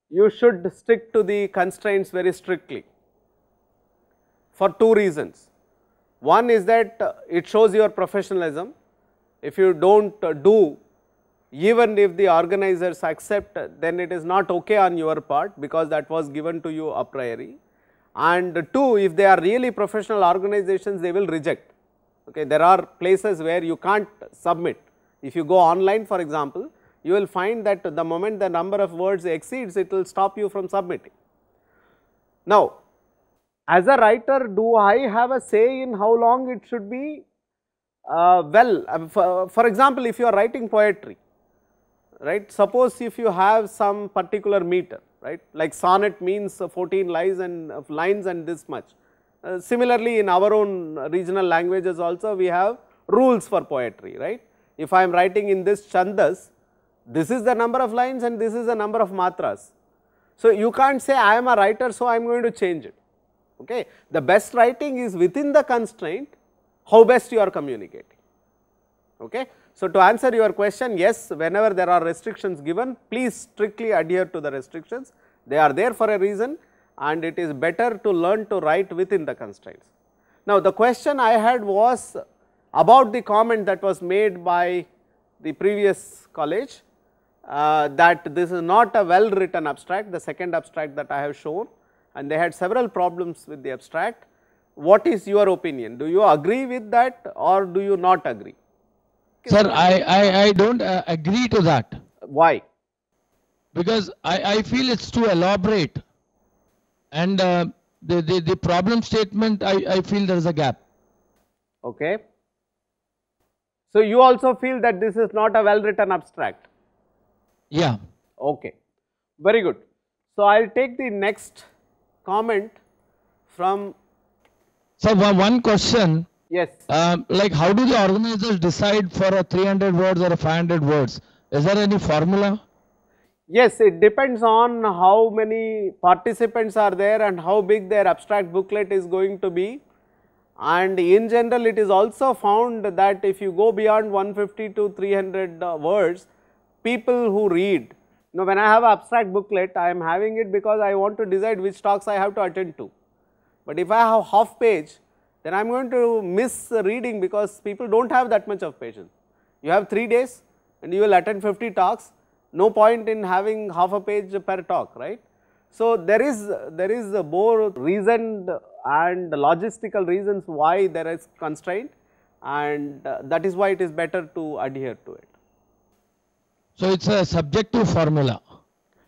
you should stick to the constraints very strictly for two reasons. One is that it shows your professionalism. If you do not do, even if the organizers accept, then it is not okay on your part, because that was given to you a priori. And two, if they are really professional organizations, they will reject. Okay, there are places where you can't submit. If you go online, for example, you will find that the moment the number of words exceeds, it will stop you from submitting. Now, as a writer, do I have a say in how long it should be? Well, for example, if you are writing poetry, right. Suppose if you have some particular meter, right, like sonnet means 14 lines and this much. Similarly, in our own regional languages also we have rules for poetry, right. If I am writing in this chandas, this is the number of lines and this is the number of matras. So, you can't say I am a writer, so I am going to change it, okay. The best writing is within the constraint how best you are communicating, okay. So, to answer your question, yes, whenever there are restrictions given, please strictly adhere to the restrictions. They are there for a reason and it is better to learn to write within the constraints. Now, the question I had was about the comment that was made by the previous college that this is not a well written abstract, the second abstract that I have shown, and they had several problems with the abstract. What is your opinion? Do you agree with that or do you not agree? Sir, I do not agree to that. Why? Because I feel it is too elaborate, and the problem statement, I feel there is a gap. Okay. So, you also feel that this is not a well written abstract? Yeah. Okay. Very good. So, I will take the next comment from… Sir, one question. Yes. Like, how do the organizers decide for a 300 words or a 500 words? Is there any formula? Yes, it depends on how many participants are there and how big their abstract booklet is going to be. And in general, it is also found that if you go beyond 150 to 300 words, people who read. Now, when I have an abstract booklet, I am having it because I want to decide which talks I have to attend to. But if I have half page, then I am going to miss reading because people do not have that much of patience. You have 3 days and you will attend 50 talks, no point in having half a page per talk, right. So, there is both reasoned and logistical reasons why there is constraint, and that is why it is better to adhere to it. So, it is a subjective formula.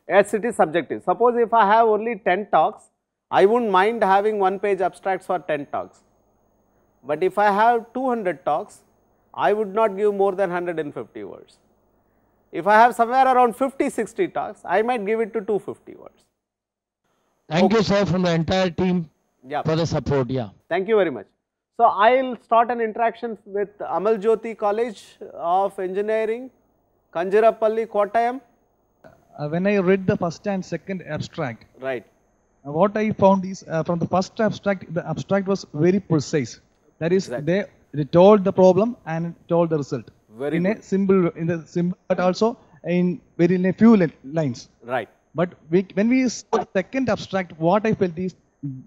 Yes, it is subjective. Suppose if I have only 10 talks, I would not mind having 1-page abstracts for 10 talks. But if I have 200 talks, I would not give more than 150 words. If I have somewhere around 50-60 talks, I might give it to 250 words. Thank you, sir, from the entire team for the support. Yeah. Thank you very much. So, I will start an interaction with Amal Jyoti College of Engineering, Kanjirapalli, Kottayam. When I read the first and second abstract, right, what I found is from the first abstract, the abstract was very precise. That is, they told the problem and told the result very in a simple, but also in very few lines. Right. But when we saw the second abstract, what I felt is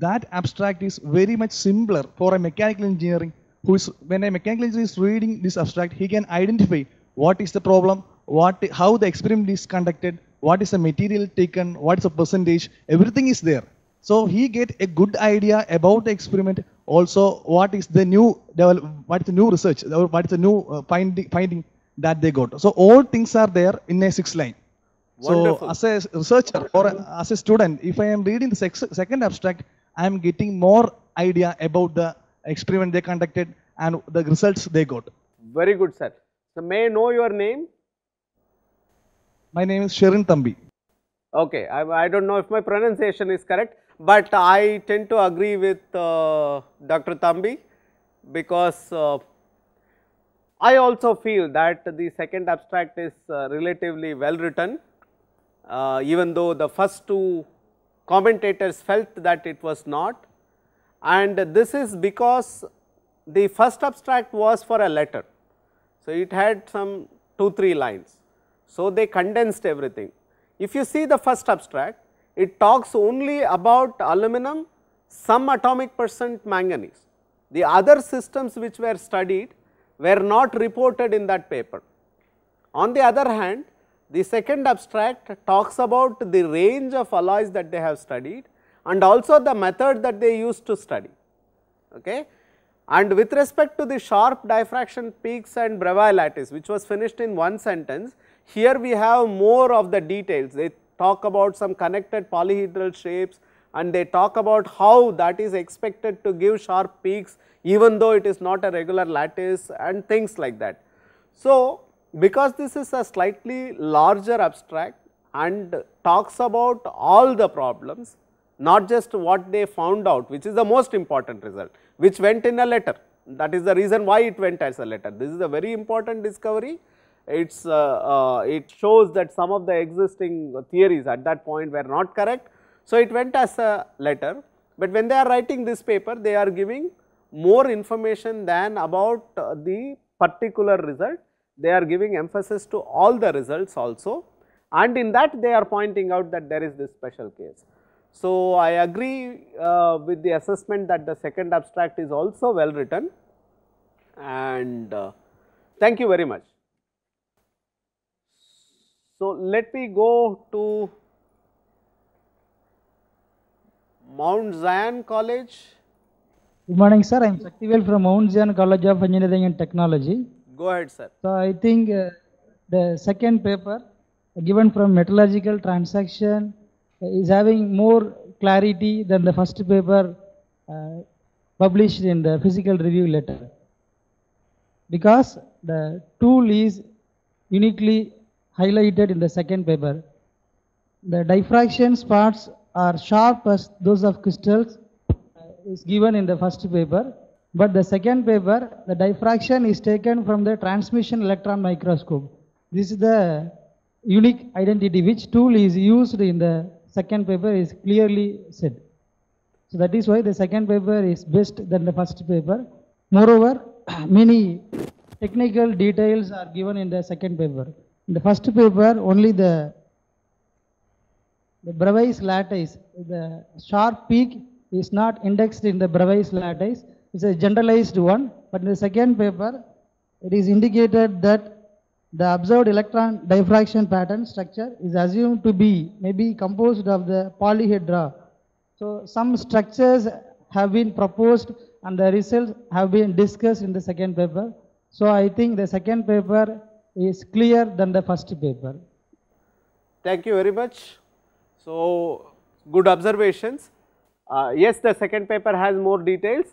that abstract is very much simpler for a mechanical engineering who is, when a mechanical engineer is reading this abstract, he can identify what is the problem, how the experiment is conducted, what is the material taken, what is the percentage, everything is there. So, he get a good idea about the experiment, also what is the new research, what is the new finding that they got. So, all things are there in a 6 line. Wonderful. So, as a researcher or as a student, if I am reading the second abstract, I am getting more idea about the experiment they conducted and the results they got. Very good, sir. So, may I know your name? My name is Sherin Thambi. Okay, I do not know if my pronunciation is correct, but I tend to agree with Dr. Thambi because I also feel that the second abstract is relatively well written, even though the first two commentators felt that it was not, and this is because the first abstract was for a letter. So, it had some 2-3 lines. So, they condensed everything. If you see the first abstract, it talks only about aluminum, some atomic percent manganese. The other systems which were studied were not reported in that paper. On the other hand, the second abstract talks about the range of alloys that they have studied and also the method that they used to study. Okay? And with respect to the sharp diffraction peaks and Bravais lattice, which was finished in one sentence, here we have more of the details. They talk about some connected polyhedral shapes and they talk about how that is expected to give sharp peaks even though it is not a regular lattice and things like that. So, because this is a slightly larger abstract and talks about all the problems, not just what they found out, which is the most important result, which went in a letter. That is the reason why it went as a letter. This is a very important discovery. It's, it shows that some of the existing theories at that point were not correct. So, it went as a letter, but when they are writing this paper, they are giving more information than about the particular result. They are giving emphasis to all the results also, and in that they are pointing out that there is this special case. So, I agree with the assessment that the second abstract is also well written, and thank you very much. So, let me go to Mount Zion College. Good morning, sir. I am Shaktivel from Mount Zion College of Engineering and Technology. Go ahead, sir. So, I think the second paper given from Metallurgical Transaction is having more clarity than the first paper published in the Physical Review Letter, because the tool is uniquely highlighted in the second paper. The diffraction spots are sharp as those of crystals is given in the first paper, but the second paper the diffraction is taken from the transmission electron microscope. This is the unique identity which tool is used in the second paper is clearly said. So, that is why the second paper is best than the first paper. Moreover, many technical details are given in the second paper. In the first paper only the Bravais lattice, the sharp peak is not indexed in the Bravais lattice, it is a generalized one, but in the second paper it is indicated that the observed electron diffraction pattern structure is assumed to be maybe composed of the polyhedra. So, some structures have been proposed and the results have been discussed in the second paper. So, I think the second paper is clearer than the first paper. Thank you very much. So, good observations. Yes, the second paper has more details,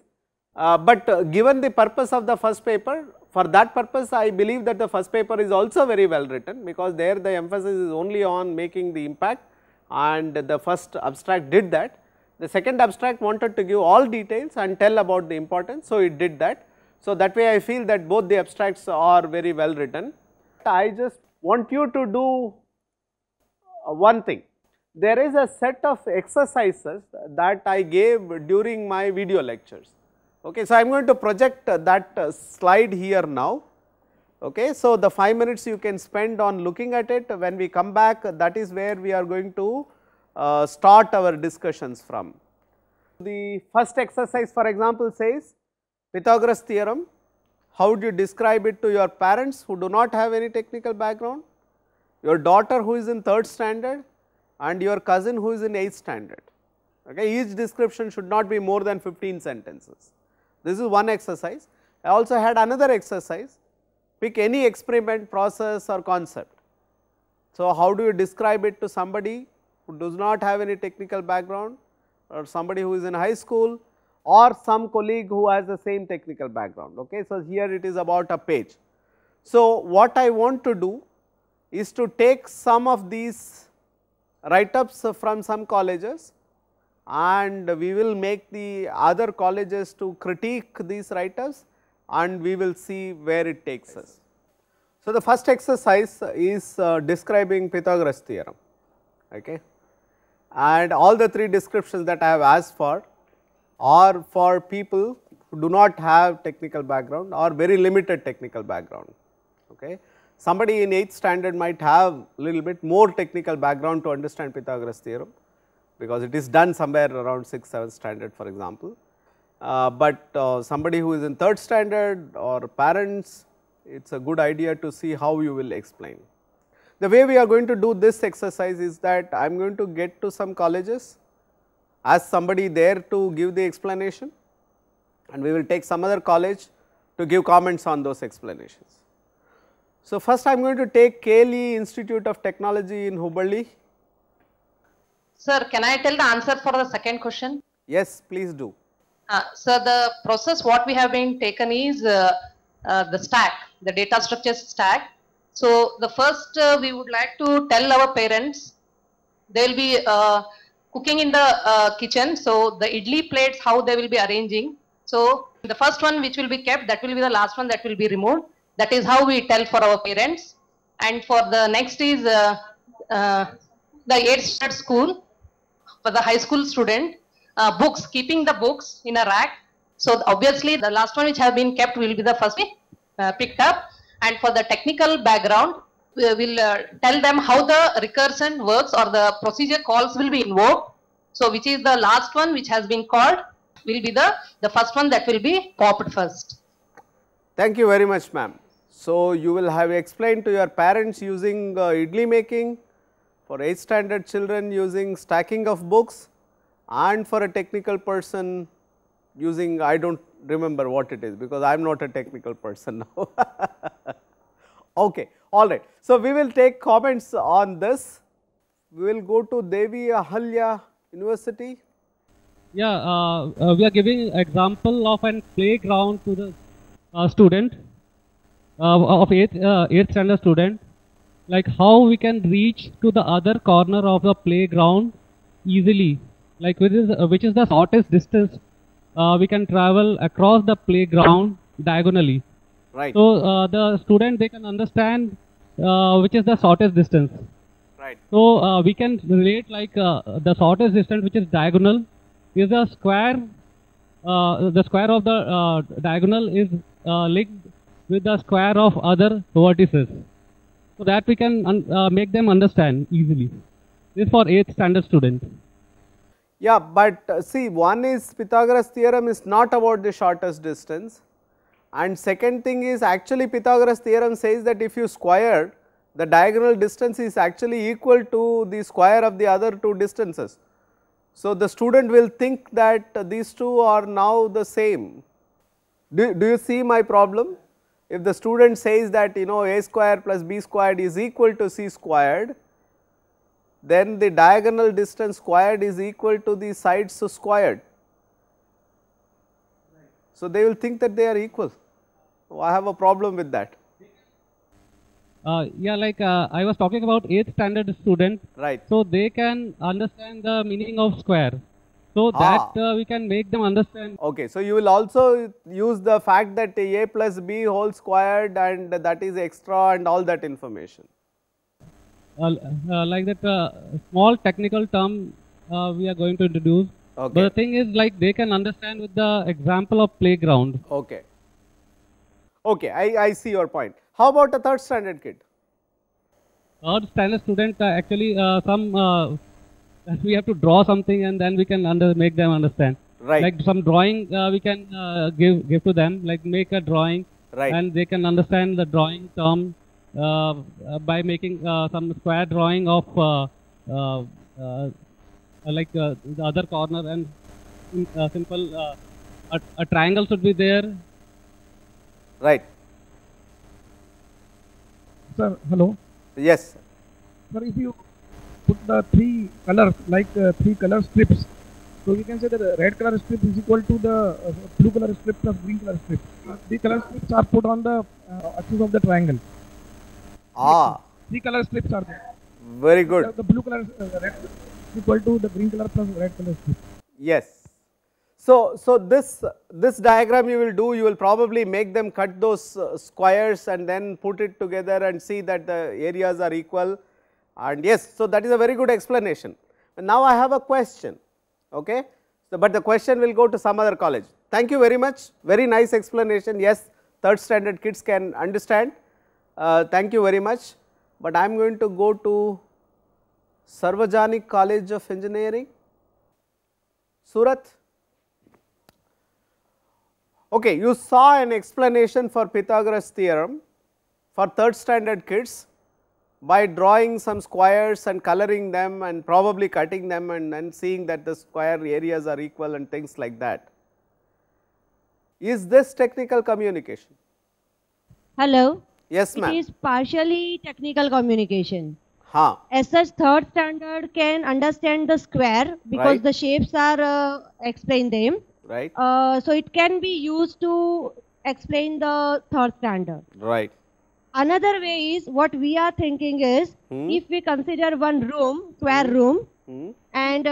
but given the purpose of the first paper, for that purpose I believe that the first paper is also very well written, because there the emphasis is only on making the impact and the first abstract did that. The second abstract wanted to give all details and tell about the importance, so it did that. So, that way I feel that both the abstracts are very well written. I just want you to do one thing. There is a set of exercises that I gave during my video lectures. Okay, so I am going to project that slide here now. Okay, so the 5 minutes you can spend on looking at it. When we come back, that is where we are going to start our discussions from. The first exercise, for example, says Pythagoras theorem. How do you describe it to your parents who do not have any technical background, your daughter who is in 3rd standard and your cousin who is in 8th standard. Okay, each description should not be more than 15 sentences. This is one exercise. I also had another exercise, pick any experiment, process or concept. So, how do you describe it to somebody who does not have any technical background, or somebody who is in high school, or some colleague who has the same technical background. Okay? So, here it is about a page. So, what I want to do is to take some of these write-ups from some colleges, and we will make the other colleges to critique these write-ups and we will see where it takes us. So, the first exercise is describing Pythagoras theorem, okay, and all the 3 descriptions that I have asked for are for people who do not have technical background or very limited technical background. Okay. Somebody in 8th standard might have little bit more technical background to understand Pythagoras theorem, because it is done somewhere around 6th, 7th standard for example, but somebody who is in 3rd standard or parents, it is a good idea to see how you will explain. The way we are going to do this exercise is that I am going to get to some colleges, ask somebody there to give the explanation, and we will take some other college to give comments on those explanations. So, first I am going to take Kelly Institute of Technology in Hubballi. Sir, can I tell the answer for the second question? Yes, please do. Sir, the process what we have been taken is the stack, the data structure stack. So the first we would like to tell our parents, they will be cooking in the kitchen, so the idli plates, how they will be arranging. So the first one which will be kept, that will be the last one that will be removed. That is how we tell for our parents. And for the next is the 8th standard school, for the high school student, books, keeping the books in a rack. So obviously the last one which have been kept will be the first picked up. And for the technical background, we will tell them how the recursion works or the procedure calls will be invoked. So which is the last one which has been called will be the first one that will be popped first. Thank you very much, ma'am. So you will have explained to your parents using idli making, for 8th standard children using stacking of books, and for a technical person using, I do not remember what it is because I am not a technical person now. Okay, all right. So we will take comments on this. We will go to Devi Ahalya University. Yeah, we are giving example of an playground to the student of 8th standard student, like how we can reach to the other corner of the playground easily, like which is the shortest distance we can travel across the playground diagonally. Right. So the student, they can understand which is the shortest distance. Right. So we can relate like the shortest distance which is diagonal is a square. The square of the diagonal is linked with the square of other vertices, so that we can make them understand easily. This is for 8th standard student. Yeah, but see, one is Pythagoras theorem is not about the shortest distance, and second thing is actually Pythagoras theorem says that if you square, the diagonal distance is actually equal to the square of the other two distances. So the student will think that these two are now the same. Do you see my problem? If the student says that, you know, a square plus b squared is equal to c squared, then the diagonal distance squared is equal to the sides squared. So they will think that they are equal. So I have a problem with that. Yeah, like I was talking about 8th standard student. Right. So they can understand the meaning of square. So that we can make them understand. Okay. So you will also use the fact that a plus b whole squared and that is extra and all that information. Like that small technical term we are going to introduce. Okay. But the thing is, like, they can understand with the example of playground. Okay. Okay, I see your point. How about a 3rd standard kid? 3rd standard student, actually we have to draw something and then we can make them understand. Right. Like some drawing we can give to them, like make a drawing. Right. And they can understand the drawing term by making some square drawing of like the other corner, and simple a triangle should be there. Right. Sir, hello. Yes. Sir, if you put the 3 colors, like 3 color strips, so we can say that the red color strip is equal to the blue color strip plus green color strip. The color strips are put on the axis of the triangle. Ah. 3 color strips are there. Very good. The blue color, red equal to the green color plus red color strip. Yes. So this diagram you will do, you will probably make them cut those squares and then put it together and see that the areas are equal. And yes, so that is a very good explanation. And now I have a question, okay. So, but the question will go to some other college. Thank you very much. Very nice explanation. Yes, 3rd standard kids can understand. Thank you very much, but I am going to go to Sarvajanik College of Engineering, Surat. Okay, you saw an explanation for Pythagoras theorem for 3rd standard kids by drawing some squares and coloring them and probably cutting them and then seeing that the square areas are equal and things like that. Is this technical communication? Hello. Yes, ma'am. It is partially technical communication. Ha. As such, 3rd standard can understand the square because right. The shapes are explained them. Right. So it can be used to explain the 3rd standard. Right. Another way is what we are thinking is if we consider one room, square room, and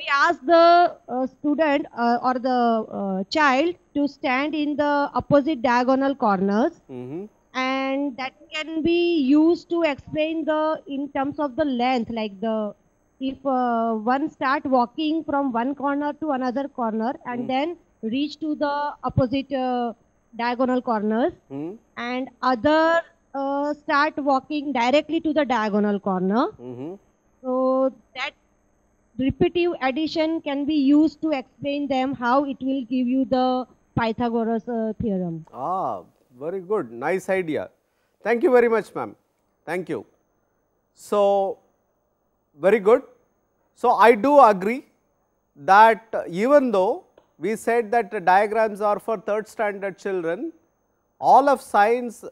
we ask the student or the child to stand in the opposite diagonal corners, and that can be used to explain the in terms of the length, like the if one start walking from one corner to another corner and then reach to the opposite diagonal corners, and other start walking directly to the diagonal corner. So that repetitive addition can be used to explain them, how it will give you the Pythagoras theorem. Ah, very good, nice idea. Thank you very much, ma'am. Thank you. So, very good. So, I do agree that even though we said that the diagrams are for third standard children, all of science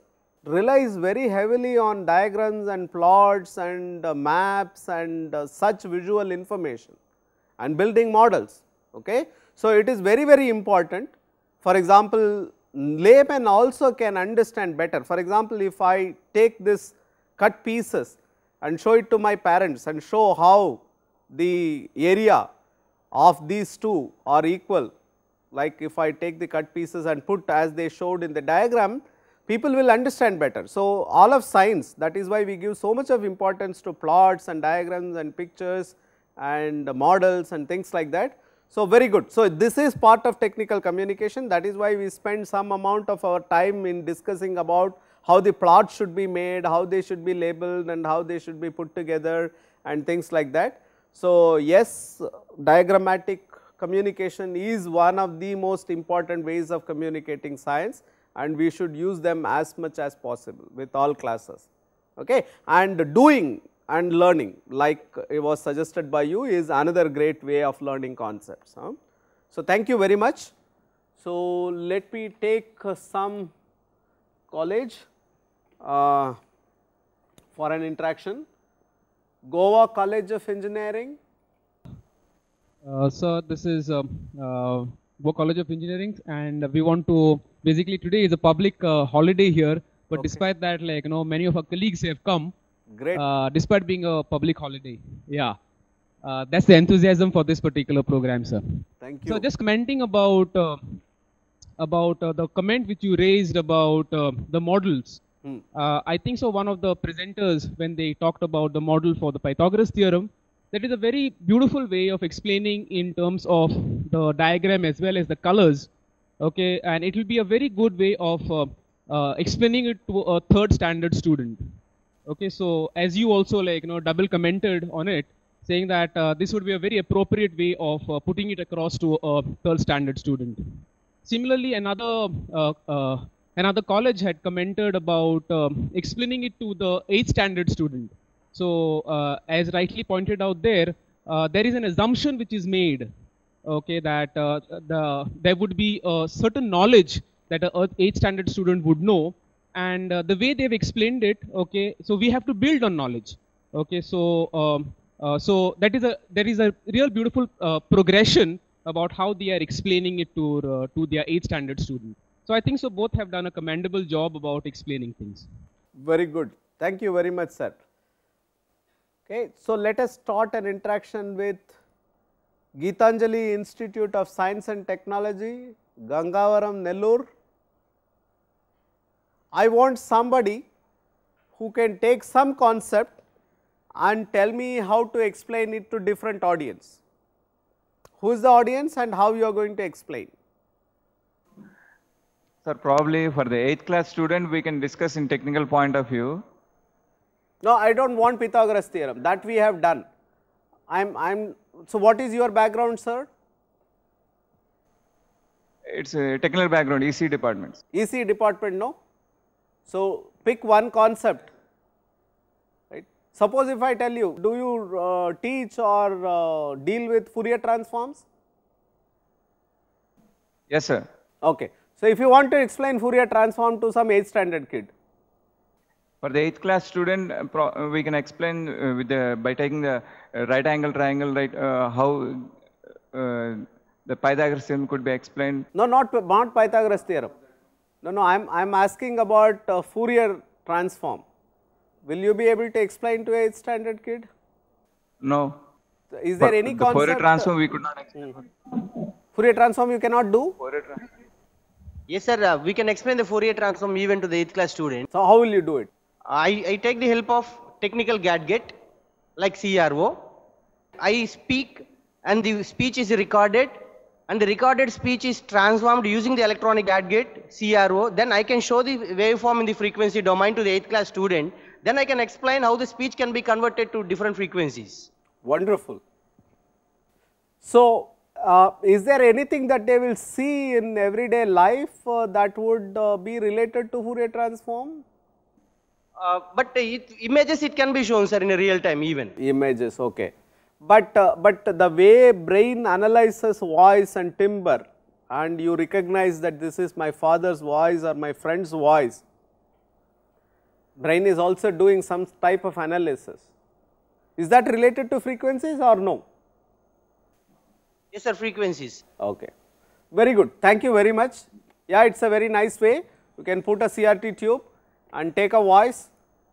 relies very heavily on diagrams and plots and maps and such visual information and building models. Okay? So, it is very, very important. For example, laymen also can understand better. For example, if I take this cut pieces and show it to my parents and show how the area of these two are equal, like if I take the cut pieces and put as they showed in the diagram, people will understand better. So, all of science, that is why we give so much of importance to plots and diagrams and pictures and models and things like that. So, very good. So, this is part of technical communication, that is why we spend some amount of our time in discussing about how the plots should be made, how they should be labeled and how they should be put together and things like that. So, yes, diagrammatic communication is one of the most important ways of communicating science, and we should use them as much as possible with all classes, okay. And doing and learning, like it was suggested by you, is another great way of learning concepts. So, thank you very much. So, let me take some college for an interaction. Goa College of Engineering. Sir, this is Goa College of Engineering, and we want to basically today is a public holiday here, but despite that, like, you know, many of our colleagues have come. Great. Despite being a public holiday, yeah. That's the enthusiasm for this particular program, sir. Thank you. So, just commenting about the comment which you raised about the models. I think so, one of the presenters, when they talked about the model for the Pythagoras theorem, that is a very beautiful way of explaining in terms of the diagram as well as the colors, okay, and it will be a very good way of explaining it to a third standard student, okay. So, as you also, like, you know, double commented on it, saying that this would be a very appropriate way of putting it across to a third standard student. Similarly, another college had commented about explaining it to the 8th standard student. So, as rightly pointed out there, there is an assumption which is made, okay, that there would be a certain knowledge that an 8th standard student would know, and the way they have explained it, okay, so we have to build on knowledge, okay. So, so that is there is a real beautiful progression about how they are explaining it to their 8th standard student. So, I think so both have done a commendable job about explaining things. Very good. Thank you very much, sir. Okay. So, let us start an interaction with Geetanjali Institute of Science and Technology, Gangavaram, Nellore. I want somebody who can take some concept and tell me how to explain it to different audience. Who is the audience and how you are going to explain? Sir, probably for the 8th class student, we can discuss in technical point of view. No, I don't want Pythagoras theorem, that we have done. So what is your background, sir? It's a technical background, EC department. EC department, no? So pick one concept, right? Suppose if I tell you, do you teach or deal with Fourier transforms? Yes, sir. Okay. So, if you want to explain Fourier transform to some 8th standard kid. For the 8th class student, we can explain by taking the right angle triangle, right, how the Pythagoras theorem could be explained. No, not Pythagoras theorem. No, I am asking about Fourier transform. Will you be able to explain to a 8th standard kid? No. So is there any concept? Fourier transform we could not explain. Fourier transform you cannot do? Yes sir, we can explain the Fourier transform even to the 8th class student. So how will you do it? I take the help of technical gadget like CRO. I speak and the speech is recorded and the recorded speech is transformed using the electronic gadget CRO. Then I can show the waveform in the frequency domain to the 8th class student. Then I can explain how the speech can be converted to different frequencies. Wonderful. So, is there anything that they will see in everyday life that would be related to Fourier transform? Images it can be shown sir in a real time even. Images, okay. But the way brain analyzes voice and timbre and you recognize that this is my father's voice or my friend's voice, brain is also doing some type of analysis. Is that related to frequencies or no? Yes sir, frequencies. Okay, very good. Thank you very much. Yeah, it's a very nice way. You can put a CRT tube and take a voice,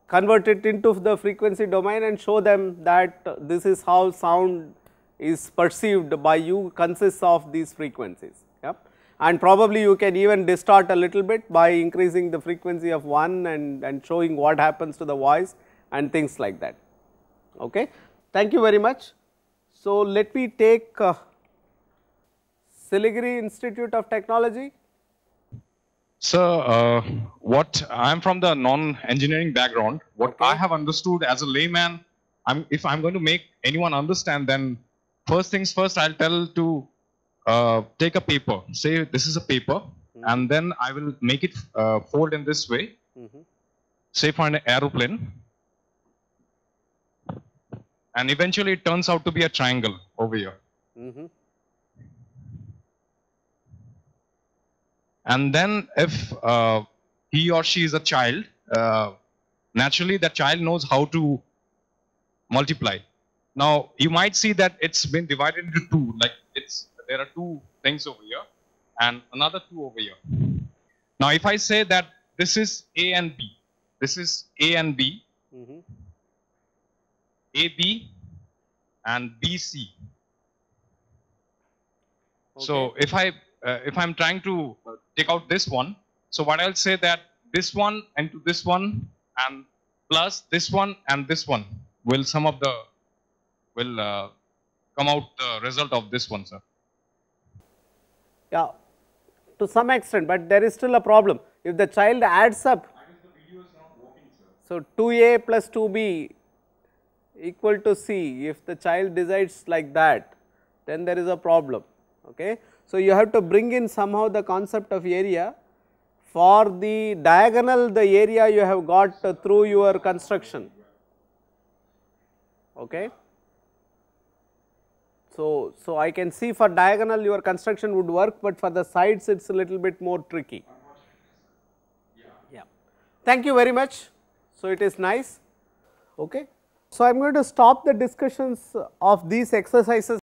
convert it into the frequency domain and show them that this is how sound is perceived by you, consists of these frequencies. Yeah? And probably you can even distort a little bit by increasing the frequency of one and showing what happens to the voice and things like that. Okay. Thank you very much. So, let me take Siliguri Institute of Technology. Sir, what I am from the non-engineering background, what I have understood as a layman, if I am going to make anyone understand, then first things first, I will tell to take a paper, say this is a paper, and then I will make it fold in this way, say for an aeroplane, and eventually it turns out to be a triangle over here. And then if he or she is a child, naturally the child knows how to multiply. Now you might see that it's been divided into two, like there are two things over here and another two over here. Now if I say that this is A and B, this is A and B, AB and BC. Okay. So if I am trying to take out this one, so what I will say that this one and to this one and plus this one and this one will sum up the, will come out the result of this one, sir. Yeah, to some extent, but there is still a problem. If the child adds up, the video is not working, sir. So 2A plus 2B equal to C, if the child decides like that, then there is a problem, okay. So, you have to bring in somehow the concept of area. For the diagonal, the area you have got through your construction, okay. So I can see for diagonal your construction would work, but for the sides it is a little bit more tricky. Yeah. Thank you very much. So, it is nice, okay. So, I am going to stop the discussions of these exercises.